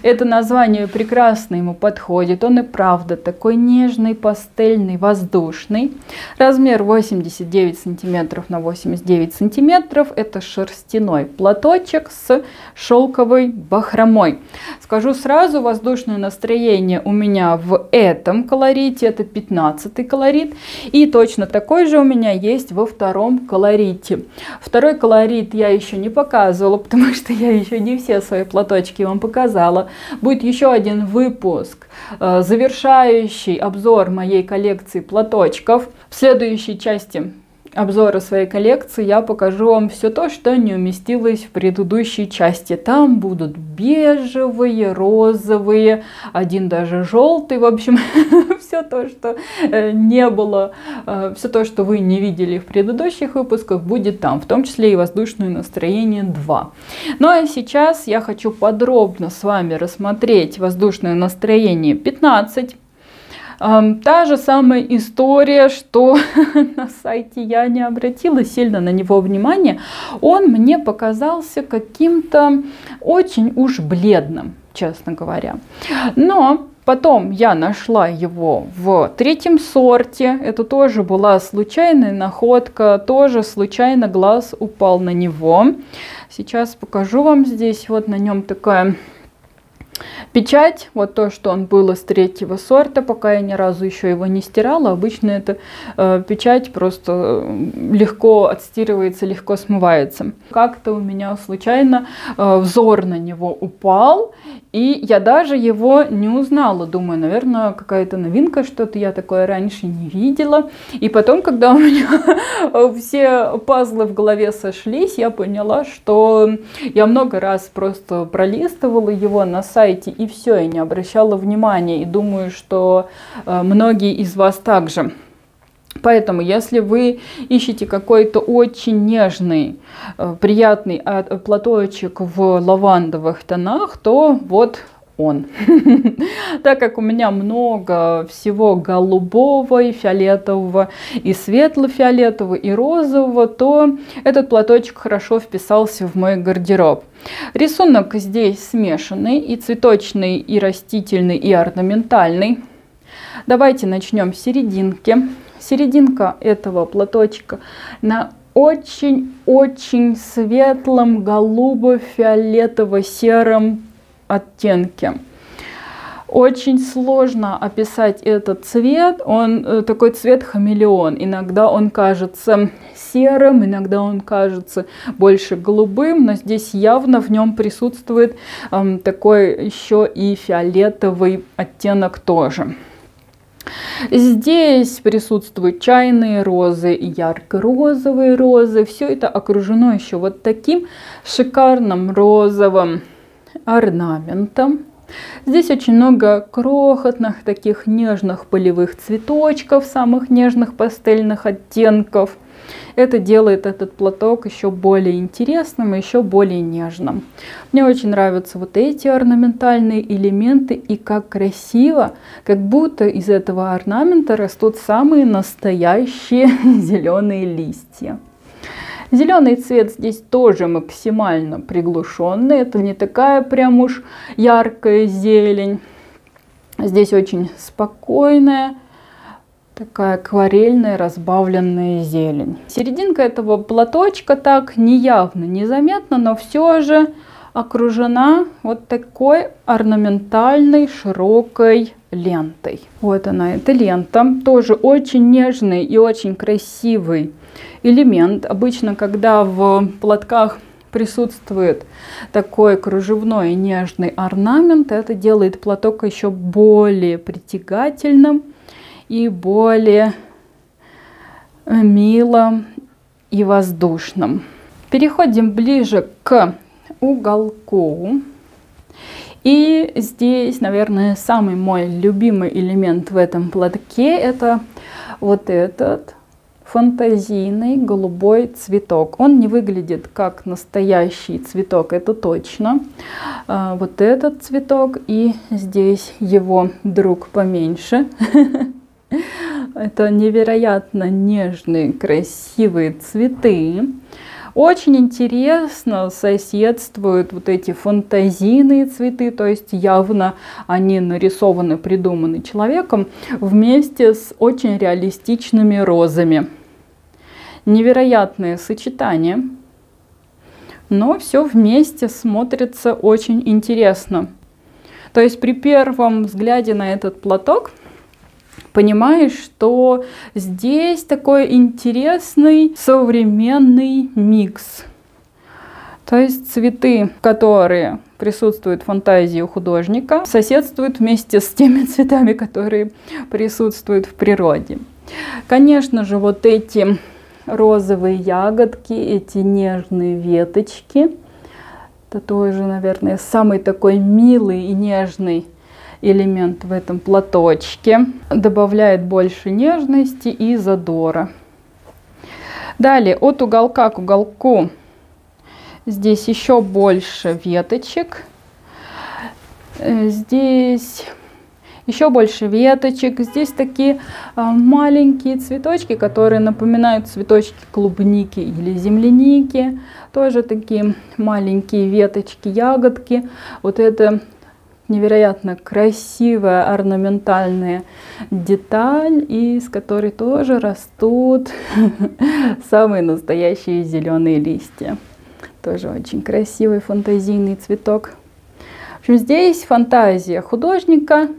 Это название прекрасно ему подходит. Он и правда такой нежный, пастельный, воздушный. Размер 89 см на 89 см. Это шерстяной платочек с шелковой бахромой. Скажу сразу, воздушное настроение у меня в этом колорите. Это 15-й колорит. И точно такой же у меня есть во втором колорите. Второй колорит я еще не показывала, потому что я еще не все свои платочки вам показала. Будет еще один выпуск, завершающий обзор моей коллекции платочков. В следующей части обзора своей коллекции я покажу вам все то, что не уместилось в предыдущей части. Там будут бежевые, розовые, один даже желтый, в общем, все то, что не было, все то, что вы не видели в предыдущих выпусках, будет там, в том числе и воздушное настроение 2. Ну а сейчас я хочу подробно с вами рассмотреть воздушное настроение 15. Та же самая история, что на сайте я не обратила сильно на него внимания. Он мне показался каким-то очень уж бледным, честно говоря. Но потом я нашла его в третьем сорте. Это тоже была случайная находка, тоже случайно глаз упал на него. Сейчас покажу вам здесь, вот на нем такая печать, вот то, что он был из третьего сорта, пока я ни разу еще его не стирала. Обычно эта печать просто легко отстирывается, легко смывается. Как-то у меня случайно взор на него упал, и я даже его не узнала. Думаю, наверное, какая-то новинка, что-то я такое раньше не видела. И потом, когда у меня все пазлы в голове сошлись, я поняла, что я много раз просто пролистывала его на сайте, и все, я не обращала внимания. И думаю, что многие из вас также. Поэтому, если вы ищете какой-то очень нежный, приятный платочек в лавандовых тонах, то вот он. Так как у меня много всего голубого и фиолетового, и светло-фиолетового, и розового, то этот платочек хорошо вписался в мой гардероб. Рисунок здесь смешанный, и цветочный, и растительный, и орнаментальный. Давайте начнем с серединки. Серединка этого платочка на очень-очень светлом голубо-фиолетово-сером оттенке. Очень сложно описать этот цвет, он такой цвет хамелеон. Иногда он кажется серым, иногда он кажется больше голубым, но здесь явно в нем присутствует такой еще и фиолетовый оттенок тоже. Здесь присутствуют чайные розы, ярко-розовые розы. Все это окружено еще вот таким шикарным розовым орнаментом. Здесь очень много крохотных таких нежных полевых цветочков, самых нежных пастельных оттенков. Это делает этот платок еще более интересным и еще более нежным. Мне очень нравятся вот эти орнаментальные элементы, и как красиво, как будто из этого орнамента растут самые настоящие зеленые листья. Зеленый цвет здесь тоже максимально приглушенный, это не такая прям уж яркая зелень. Здесь очень спокойная, такая акварельная, разбавленная зелень. Серединка этого платочка так неявно, незаметно, но все же окружена вот такой орнаментальной широкой лентой. Вот она, эта лента, тоже очень нежный и очень красивый элемент. Обычно, когда в платках присутствует такой кружевной и нежный орнамент, это делает платок еще более притягательным и более милым и воздушным. Переходим ближе к уголку. И здесь, наверное, самый мой любимый элемент в этом платке — это вот этот фантазийный голубой цветок. Он не выглядит как настоящий цветок, это точно. Вот этот цветок, и здесь его друг поменьше. Это невероятно нежные, красивые цветы. Очень интересно соседствуют вот эти фантазийные цветы, то есть явно они нарисованы, придуманы человеком, вместе с очень реалистичными розами. Невероятное сочетание, но все вместе смотрится очень интересно. То есть при первом взгляде на этот платок понимаешь, что здесь такой интересный современный микс. То есть цветы, которые присутствуют в фантазии у художника, соседствуют вместе с теми цветами, которые присутствуют в природе. Конечно же, вот эти розовые ягодки, эти нежные веточки, это тоже, наверное, самый такой милый и нежный элемент в этом платочке. Добавляет больше нежности и задора. Далее, от уголка к уголку здесь еще больше веточек. Здесь еще больше веточек. Здесь такие маленькие цветочки, которые напоминают цветочки клубники или земляники. Тоже такие маленькие веточки, ягодки. Вот это невероятно красивая орнаментальная деталь, из которой тоже растут самые настоящие зеленые листья. Тоже очень красивый фантазийный цветок. В общем, здесь фантазия художника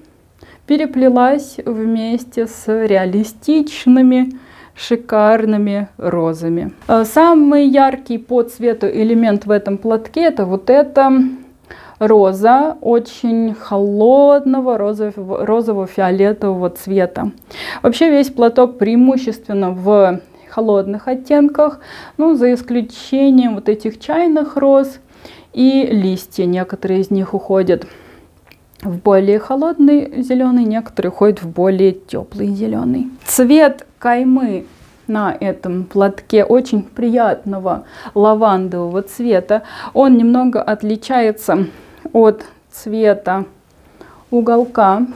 переплелась вместе с реалистичными, шикарными розами. Самый яркий по цвету элемент в этом платке — это вот это роза очень холодного розово-фиолетового цвета. Вообще весь платок преимущественно в холодных оттенках, ну, за исключением вот этих чайных роз и листья. Некоторые из них уходят в более холодный зеленый, некоторые уходят в более теплый зеленый. Цвет каймы на этом платке очень приятного лавандового цвета. Он немного отличается от цвета уголка.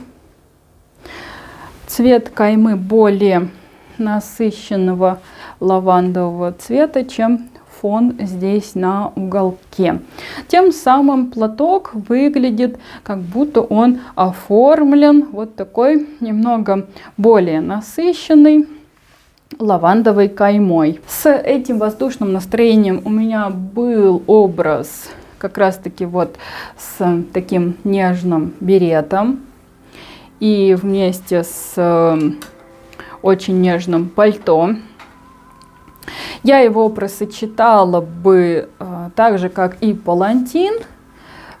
Цвет каймы более насыщенного лавандового цвета, чем фон здесь на уголке. Тем самым платок выглядит, как будто он оформлен вот такой немного более насыщенный лавандовой каймой. С этим воздушным настроением у меня был образ как раз таки вот с таким нежным беретом и вместе с очень нежным пальто. Я его просочетала бы так же, как и палантин,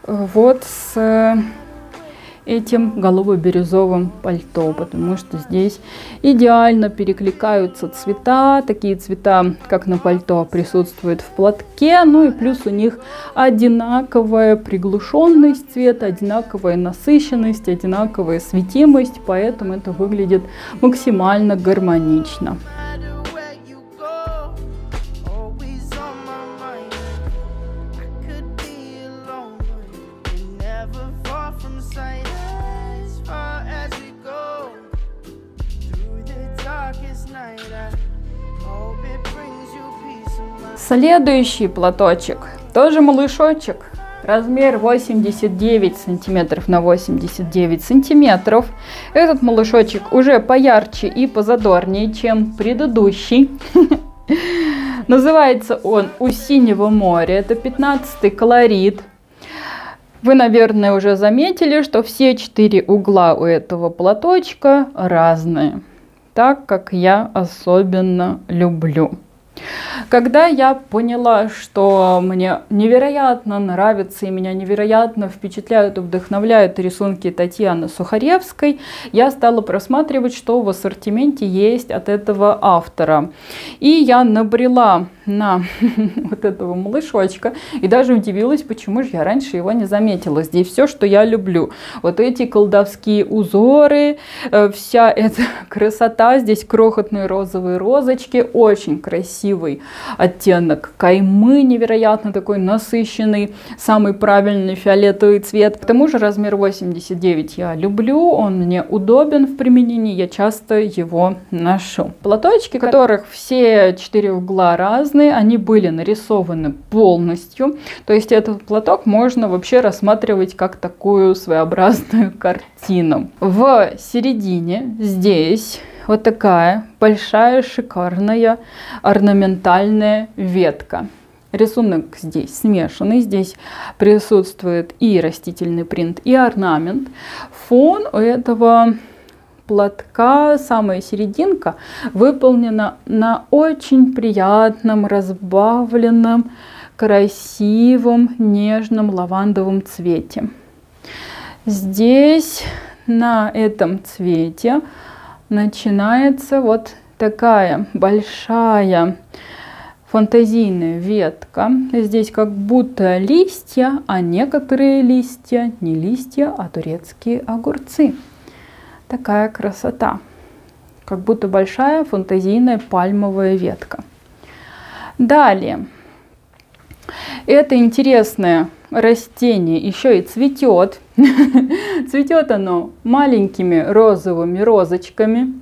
вот с этим голубо-бирюзовым пальто, потому что здесь идеально перекликаются цвета. Такие цвета, как на пальто, присутствуют в платке, ну и плюс у них одинаковая приглушенность цвета, одинаковая насыщенность, одинаковая светимость, поэтому это выглядит максимально гармонично. Следующий платочек, тоже малышочек, размер 89 сантиметров на 89 сантиметров. Этот малышочек уже поярче и позадорнее, чем предыдущий. Называется он «У синего моря». Это 15-й колорит. Вы, наверное, уже заметили, что все 4 угла у этого платочка разные, так как я особенно люблю. Когда я поняла, что мне невероятно нравится и меня невероятно впечатляют и вдохновляют рисунки Татьяны Сухаревской, я стала просматривать, что в ассортименте есть от этого автора. И я набрела на вот этого малышочка и даже удивилась, почему же я раньше его не заметила. Здесь все, что я люблю. Вот эти колдовские узоры, вся эта красота, здесь крохотные розовые розочки, очень красивый оттенок каймы, невероятно такой насыщенный, самый правильный фиолетовый цвет. К тому же размер 89 я люблю, он мне удобен в применении, я часто его ношу. Платочки, которых все 4 угла разные, красные, они были нарисованы полностью. То есть этот платок можно вообще рассматривать как такую своеобразную картину. В середине здесь вот такая большая шикарная орнаментальная ветка. Рисунок здесь смешанный, здесь присутствует и растительный принт, и орнамент. Фон у этого платка, самая серединка, выполнена на очень приятном, разбавленном, красивом, нежном лавандовом цвете. Здесь на этом цвете начинается вот такая большая фантазийная ветка. Здесь как будто листья, а некоторые листья не листья, а турецкие огурцы. Такая красота, как будто большая фантазийная пальмовая ветка. Далее, это интересное растение еще и цветет. Цветет оно маленькими розовыми розочками.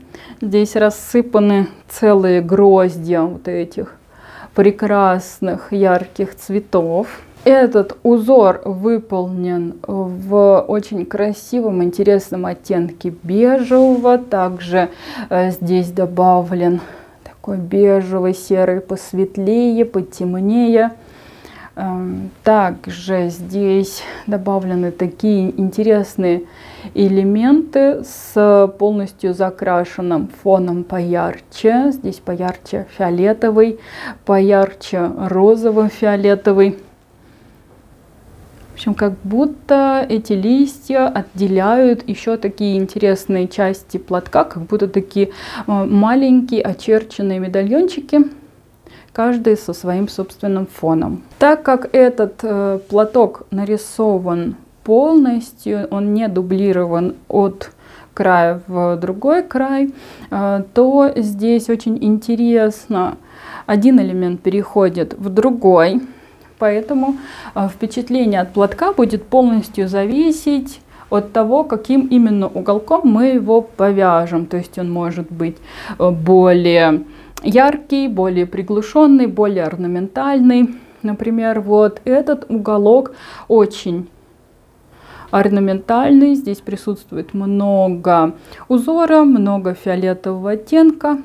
Здесь рассыпаны целые гроздья вот этих прекрасных ярких цветов. Этот узор выполнен в очень красивом, интересном оттенке бежевого. Также здесь добавлен такой бежевый, серый, посветлее, потемнее. Также здесь добавлены такие интересные элементы с полностью закрашенным фоном поярче. Здесь поярче фиолетовый, поярче розово-фиолетовый. В общем, как будто эти листья отделяют еще такие интересные части платка, как будто такие маленькие очерченные медальончики, каждый со своим собственным фоном. Так как этот платок нарисован полностью, он не дублирован от края в другой край, то здесь очень интересно, один элемент переходит в другой. Поэтому впечатление от платка будет полностью зависеть от того, каким именно уголком мы его повяжем. То есть он может быть более яркий, более приглушенный, более орнаментальный. Например, вот этот уголок очень орнаментальный. Здесь присутствует много узора, много фиолетового оттенка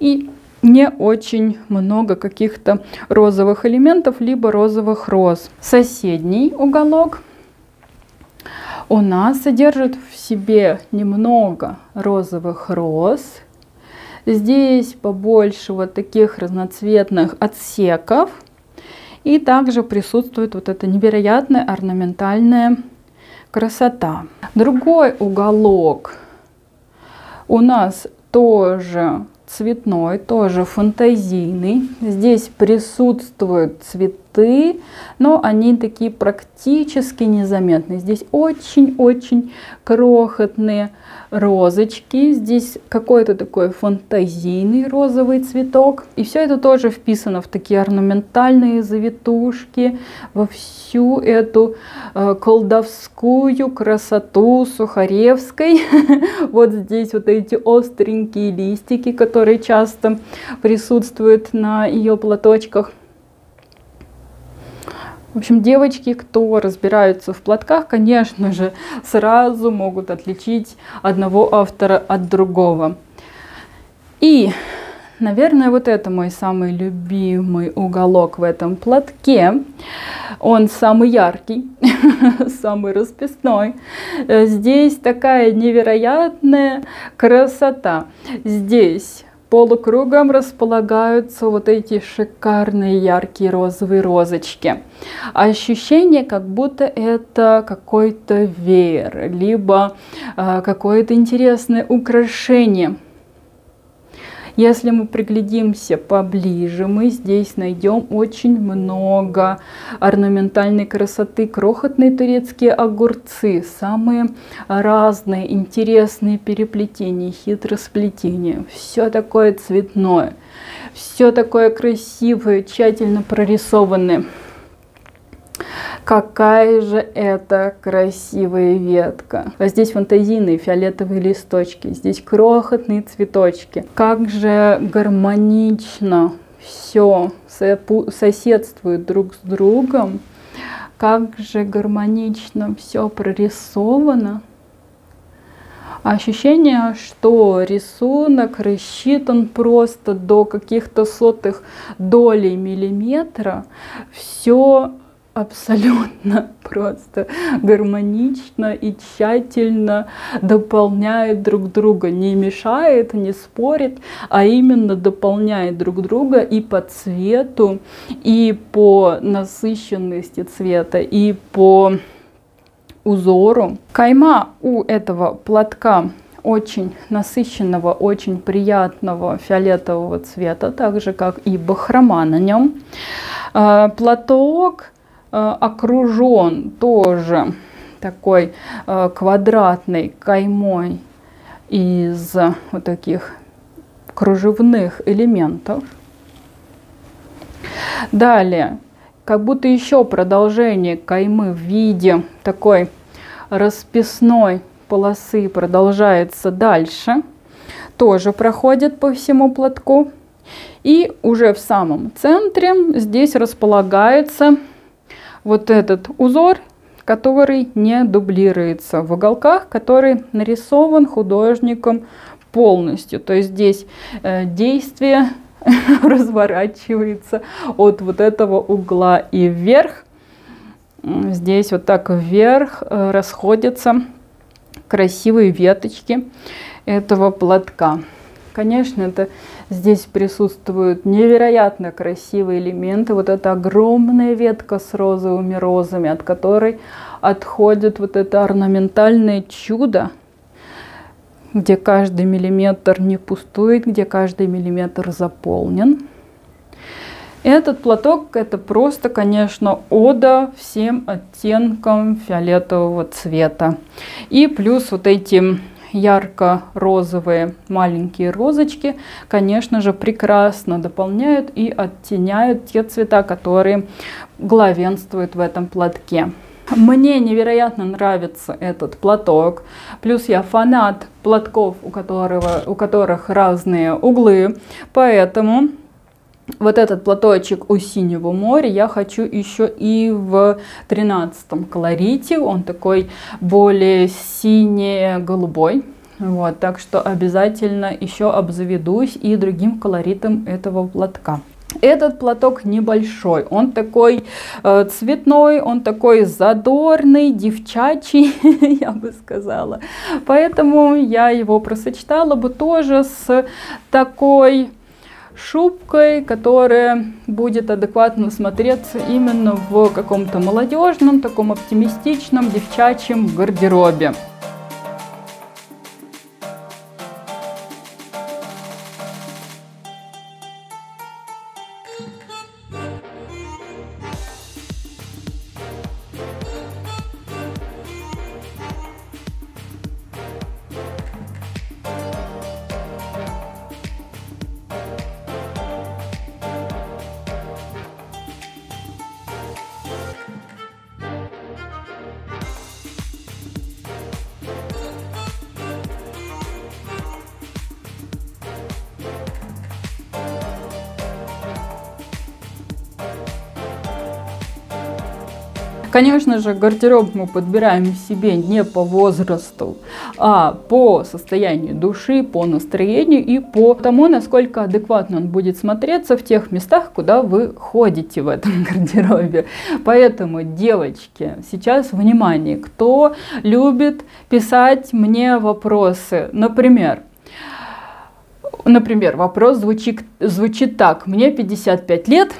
и не очень много каких-то розовых элементов, либо розовых роз. Соседний уголок у нас содержит в себе немного розовых роз. Здесь побольше вот таких разноцветных отсеков. И также присутствует вот эта невероятная орнаментальная красота. Другой уголок у нас тоже цветной, тоже фантазийный. Здесь присутствуют цветы, но они такие практически незаметные. Здесь очень-очень крохотные розочки. Здесь какой-то такой фантазийный розовый цветок. И все это тоже вписано в такие орнаментальные завитушки, во всю эту колдовскую красоту Сухаревской. Вот здесь вот эти остренькие листики, которые часто присутствуют на ее платочках. В общем, девочки, кто разбираются в платках, конечно же, сразу могут отличить одного автора от другого. И, наверное, вот это мой самый любимый уголок в этом платке. Он самый яркий, самый расписной. Здесь такая невероятная красота. Здесь полукругом располагаются вот эти шикарные яркие розовые розочки. Ощущение, как будто это какой-то веер, либо какое-то интересное украшение. Если мы приглядимся поближе, мы здесь найдем очень много орнаментальной красоты. Крохотные турецкие огурцы, самые разные интересные переплетения, хитросплетения. Все такое цветное, все такое красивое, тщательно прорисованное. Какая же это красивая ветка! А здесь фантазийные фиолетовые листочки, здесь крохотные цветочки. Как же гармонично все соседствует друг с другом, как же гармонично все прорисовано. Ощущение, что рисунок рассчитан просто до каких-то сотых долей миллиметра. Все абсолютно просто гармонично и тщательно дополняет друг друга. Не мешает, не спорит, а именно дополняет друг друга и по цвету, и по насыщенности цвета, и по узору. Кайма у этого платка очень насыщенного, очень приятного фиолетового цвета, так же как и бахрома на нем. Платок окружен тоже такой квадратной каймой из вот таких кружевных элементов. Далее, как будто еще продолжение каймы в виде такой расписной полосы продолжается дальше, тоже проходит по всему платку. И уже в самом центре здесь располагается вот этот узор, который не дублируется в уголках, который нарисован художником полностью. То есть здесь действие разворачивается от вот этого угла и вверх. Здесь вот так вверх расходятся красивые веточки этого платка. Конечно, здесь присутствуют невероятно красивые элементы. Вот эта огромная ветка с розовыми розами, от которой отходит вот это орнаментальное чудо, где каждый миллиметр не пустует, где каждый миллиметр заполнен. Этот платок — это просто, конечно, ода всем оттенкам фиолетового цвета. И плюс вот эти ярко-розовые маленькие розочки, конечно же, прекрасно дополняют и оттеняют те цвета, которые главенствуют в этом платке. Мне невероятно нравится этот платок. Плюс я фанат платков, у которых разные углы. Поэтому вот этот платочек «У синего моря» я хочу еще и в 13-м колорите. Он такой более сине-голубой. Вот, так что обязательно еще обзаведусь и другим колоритом этого платка. Этот платок небольшой, он такой цветной, он такой задорный, девчачий, я бы сказала. Поэтому я его просочетала бы тоже с такой шубкой, которая будет адекватно смотреться именно в каком-то молодежном, таком оптимистичном, девчачьем гардеробе. Конечно же, гардероб мы подбираем себе не по возрасту, а по состоянию души, по настроению и по тому, насколько адекватно он будет смотреться в тех местах, куда вы ходите в этом гардеробе. Поэтому, девочки, сейчас внимание, кто любит писать мне вопросы. Например, вопрос звучит так: мне 55 лет,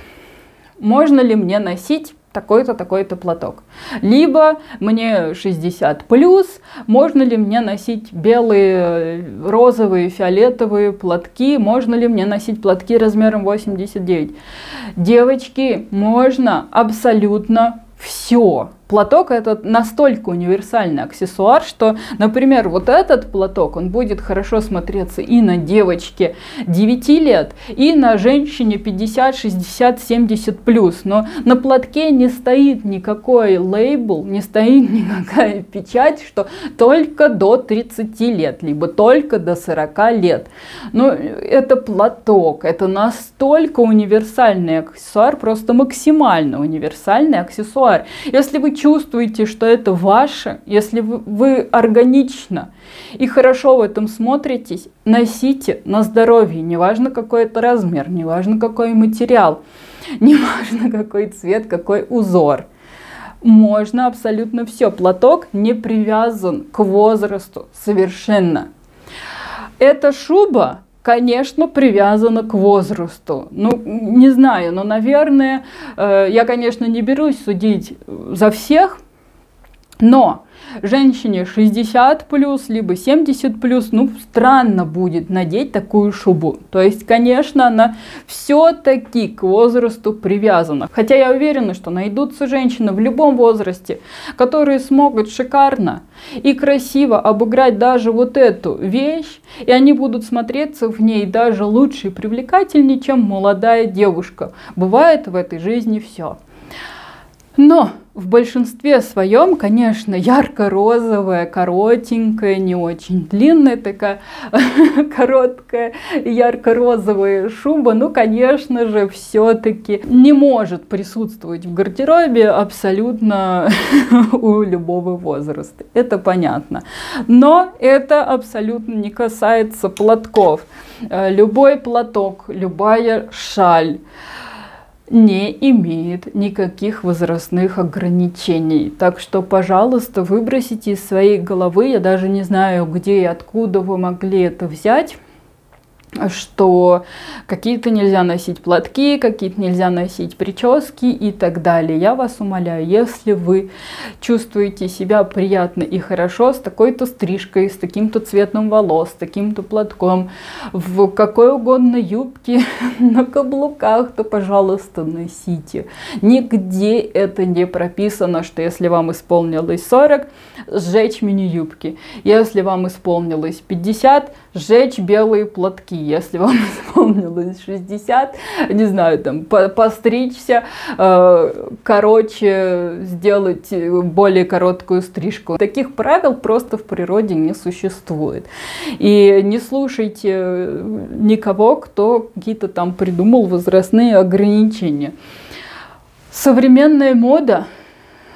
можно ли мне носить такой-то, такой-то платок? Либо мне 60+, можно ли мне носить белые, розовые, фиолетовые платки? Можно ли мне носить платки размером 89? Девочки, можно абсолютно все. платок этот настолько универсальный аксессуар, что, например, вот этот платок, он будет хорошо смотреться и на девочке 9 лет, и на женщине 50, 60, 70 плюс. Но на платке не стоит никакой лейбл, не стоит никакая печать, что только до 30 лет, либо только до 40 лет. Но это платок, это настолько универсальный аксессуар, просто максимально универсальный аксессуар. Если вы чувствуете, что это ваше, если вы органично и хорошо в этом смотритесь, носите на здоровье, неважно какой это размер, неважно какой материал, неважно какой цвет, какой узор. Можно абсолютно все. Платок не привязан к возрасту совершенно. Эта шуба, конечно, привязана к возрасту. Ну, не знаю, но, наверное, я, конечно, не берусь судить за всех, но женщине 60 плюс, либо 70 плюс, ну, странно будет надеть такую шубу. То есть, конечно, она все-таки к возрасту привязана. Хотя я уверена, что найдутся женщины в любом возрасте, которые смогут шикарно и красиво обыграть даже вот эту вещь, и они будут смотреться в ней даже лучше и привлекательнее, чем молодая девушка. Бывает в этой жизни все. Но в большинстве своем, конечно, ярко-розовая, коротенькая, не очень длинная, такая короткая, ярко-розовая шуба, ну, конечно же, все-таки не может присутствовать в гардеробе абсолютно у любого возраста. Это понятно. Но это абсолютно не касается платков. Любой платок, любая шаль не имеет никаких возрастных ограничений. Так что, пожалуйста, выбросите из своей головы, я даже не знаю, где и откуда вы могли это взять, что какие-то нельзя носить платки, какие-то нельзя носить прически и так далее. Я вас умоляю, если вы чувствуете себя приятно и хорошо с такой-то стрижкой, с таким-то цветом волос, с таким-то платком, в какой угодно юбке, на каблуках, то, пожалуйста, носите. Нигде это не прописано, что если вам исполнилось 40, сжечь мини-юбки. Если вам исполнилось 50, сжечь белые платки. Если вам исполнилось 60, не знаю, там, постричься, короче, сделать более короткую стрижку. Таких правил просто в природе не существует. И не слушайте никого, кто какие-то там придумал возрастные ограничения. Современная мода,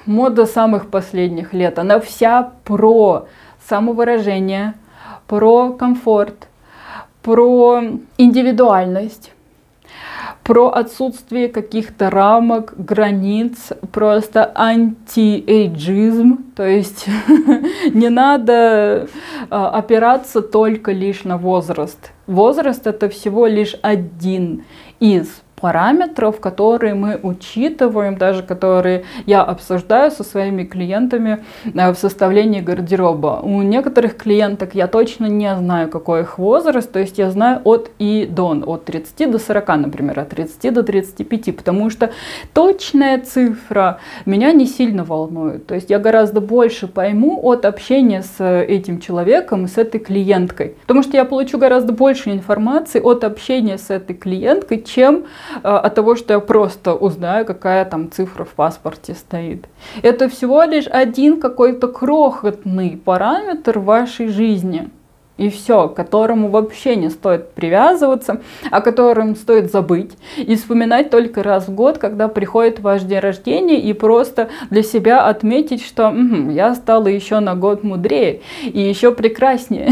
мода самых последних лет, она вся про самовыражение, про комфорт, про индивидуальность, про отсутствие каких-то рамок, границ, просто антиэйджизм. То есть не надо опираться только лишь на возраст. Возраст — это всего лишь один из параметров, которые мы учитываем, даже которые я обсуждаю со своими клиентами в составлении гардероба. У некоторых клиенток я точно не знаю, какой их возраст, то есть я знаю от и до, от 30 до 40, например, от 30 до 35, потому что точная цифра меня не сильно волнует. То есть я гораздо больше пойму от общения с этим человеком, с этой клиенткой, потому что я получу гораздо больше информации от общения с этой клиенткой, чем от того, что я просто узнаю, какая там цифра в паспорте стоит. Это всего лишь один какой-то крохотный параметр вашей жизни. И все, к которому вообще не стоит привязываться, о котором стоит забыть и вспоминать только раз в год, когда приходит ваш день рождения, и просто для себя отметить, что я стала еще на год мудрее и еще прекраснее.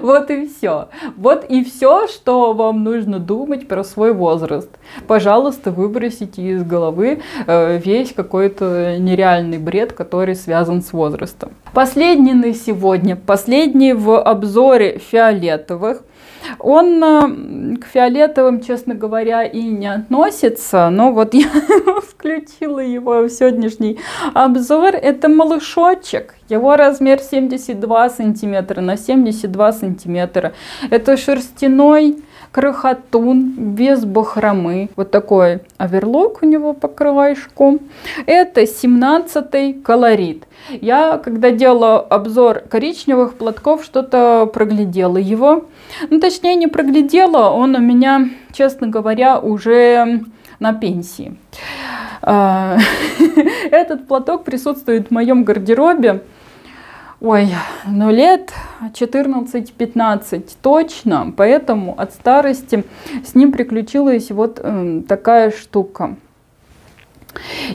Вот и все. Вот и все, что вам нужно думать про свой возраст. Пожалуйста, выбросите из головы весь какой-то нереальный бред, который связан с возрастом. Последний на сегодня, последний в обзоре фиолетовых. Он к фиолетовым, честно говоря, и не относится, но вот я включила его в сегодняшний обзор. Это малышочек. Его размер 72 сантиметра на 72 сантиметра. Это шерстяной крохотун без бахромы. Вот такой оверлок у него по краешку. Это 17-й колорит. Я, когда делала обзор коричневых платков, что-то проглядела его. Ну, точнее, не проглядела, он у меня, честно говоря, уже на пенсии. Этот платок присутствует в моем гардеробе. Ой, ну лет 14-15 точно, поэтому от старости с ним приключилась вот такая штука.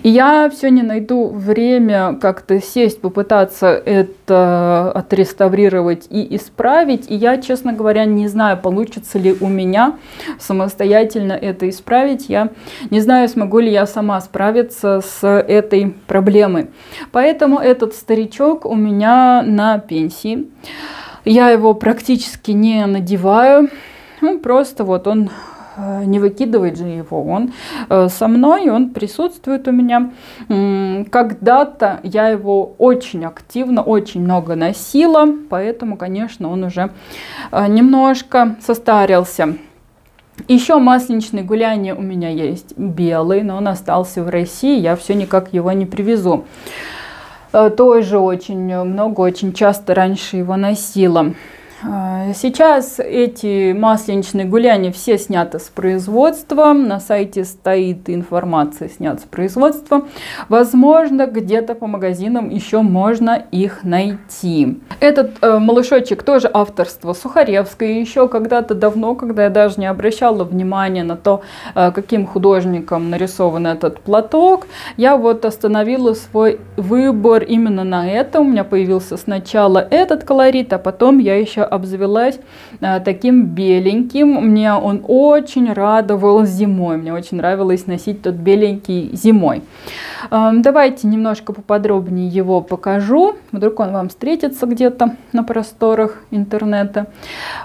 И я все не найду время как-то сесть, попытаться это отреставрировать и исправить. И я, честно говоря, не знаю, получится ли у меня самостоятельно это исправить. Я не знаю, смогу ли я сама справиться с этой проблемой. Поэтому этот старичок у меня на пенсии. Я его практически не надеваю. Ну, просто вот он... Не выкидывает же его, он со мной, он присутствует у меня. Когда-то я его очень активно, очень много носила, поэтому, конечно, он уже немножко состарился. Еще масленичные гуляния у меня есть белый, но он остался в России, я все никак его не привезу. Тоже очень много, очень часто раньше его носила. Сейчас эти масленичные гуляния все сняты с производства. На сайте стоит информация «Снят с производства». Возможно, где-то по магазинам еще можно их найти. Этот малышочек тоже авторство Сухаревской. Еще когда-то давно, когда я даже не обращала внимания на то, каким художником нарисован этот платок, я вот остановила свой выбор именно на этом. У меня появился сначала этот колорит, а потом я еще обзавелась таким беленьким. Мне он очень радовал зимой. Мне очень нравилось носить тот беленький зимой. Давайте немножко поподробнее его покажу. Вдруг он вам встретится где-то на просторах интернета.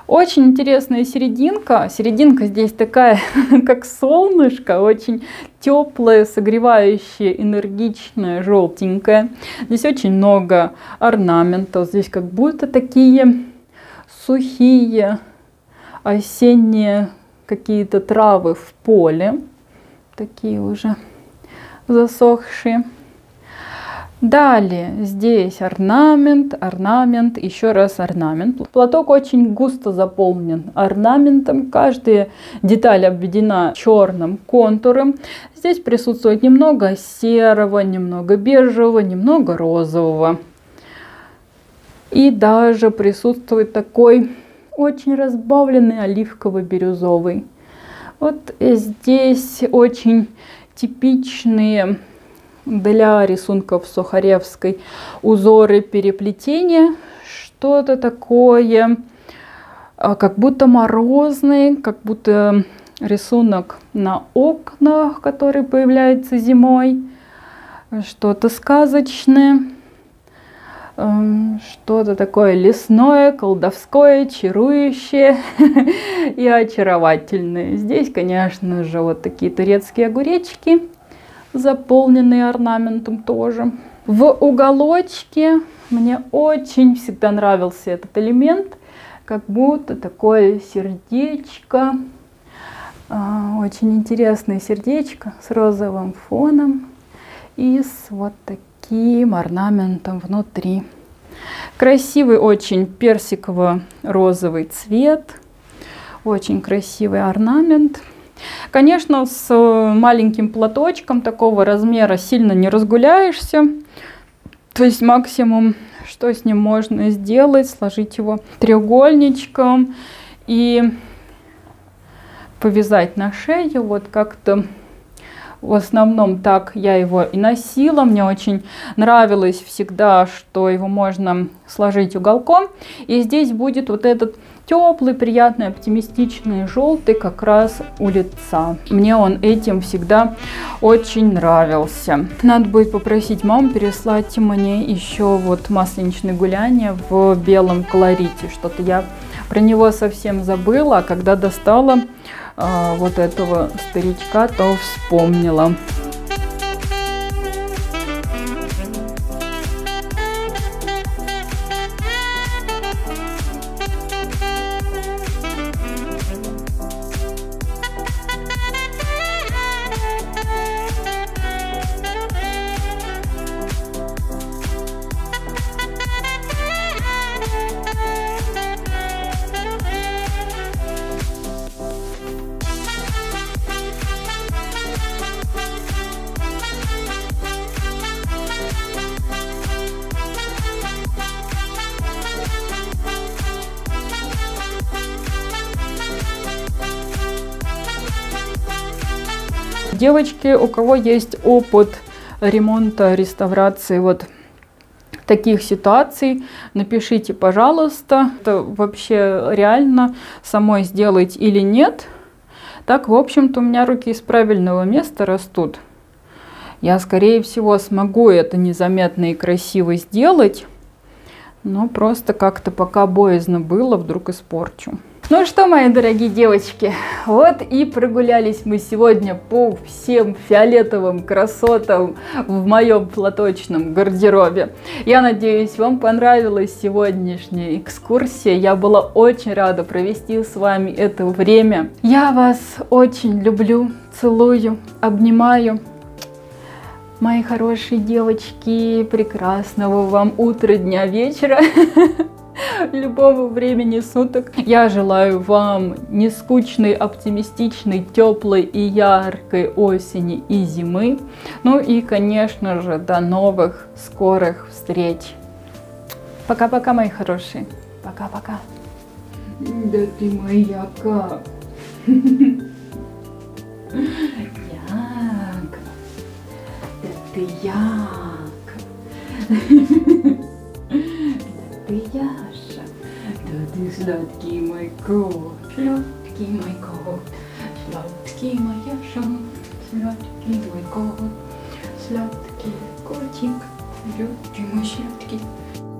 Очень интересная серединка. Серединка здесь такая, как солнышко. Очень теплая, согревающая, энергичная, желтенькая. Здесь очень много орнаментов. Здесь как будто такие... сухие осенние какие-то травы в поле, такие уже засохшие. Далее здесь орнамент, орнамент, еще раз орнамент. Платок очень густо заполнен орнаментом. Каждая деталь обведена черным контуром. Здесь присутствует немного серого, немного бежевого, немного розового. И даже присутствует такой очень разбавленный оливково-бирюзовый. Вот здесь очень типичные для рисунков Сухаревской узоры переплетения. Что-то такое, как будто морозный, как будто рисунок на окнах, который появляется зимой. Что-то сказочное. Что-то такое лесное, колдовское, чарующее и очаровательное. Здесь, конечно же, вот такие турецкие огуречки, заполненные орнаментом тоже. В уголочке мне очень всегда нравился этот элемент, как будто такое сердечко, очень интересное сердечко с розовым фоном и с вот таким орнаментом внутри. Красивый очень персиково-розовый цвет, очень красивый орнамент. Конечно, с маленьким платочком такого размера сильно не разгуляешься, то есть максимум, что с ним можно сделать, сложить его треугольничком и повязать на шею, вот как-то. В основном так я его и носила. Мне очень нравилось всегда, что его можно сложить уголком. И здесь будет вот этот теплый, приятный, оптимистичный желтый как раз у лица. Мне он этим всегда очень нравился. Надо будет попросить маму переслать мне еще вот масленичные гуляния в белом колорите. Что-то я про него совсем забыла, а когда достала... вот этого старичка, то вспомнила. Девочки, у кого есть опыт ремонта, реставрации вот таких ситуаций, напишите, пожалуйста, это вообще реально самой сделать или нет. Так, в общем-то, у меня руки из правильного места растут. Я, скорее всего, смогу это незаметно и красиво сделать, но просто как-то пока боязно было, вдруг испорчу. Ну что, мои дорогие девочки, вот и прогулялись мы сегодня по всем фиолетовым красотам в моем платочном гардеробе. Я надеюсь, вам понравилась сегодняшняя экскурсия. Я была очень рада провести с вами это время. Я вас очень люблю, целую, обнимаю. Мои хорошие девочки, прекрасного вам утра, дня, вечера, любого времени суток. Я желаю вам нескучной, оптимистичной, теплой и яркой осени и зимы. Ну и, конечно же, до новых скорых встреч. Пока-пока, мои хорошие. Пока-пока. Да ты моя как. Ты як? Да ты Яша, да ты сладкий мой кот, сладкий мой кот, сладкий мой Яша, сладкий мой кот, сладкий котик, любимый сладкий.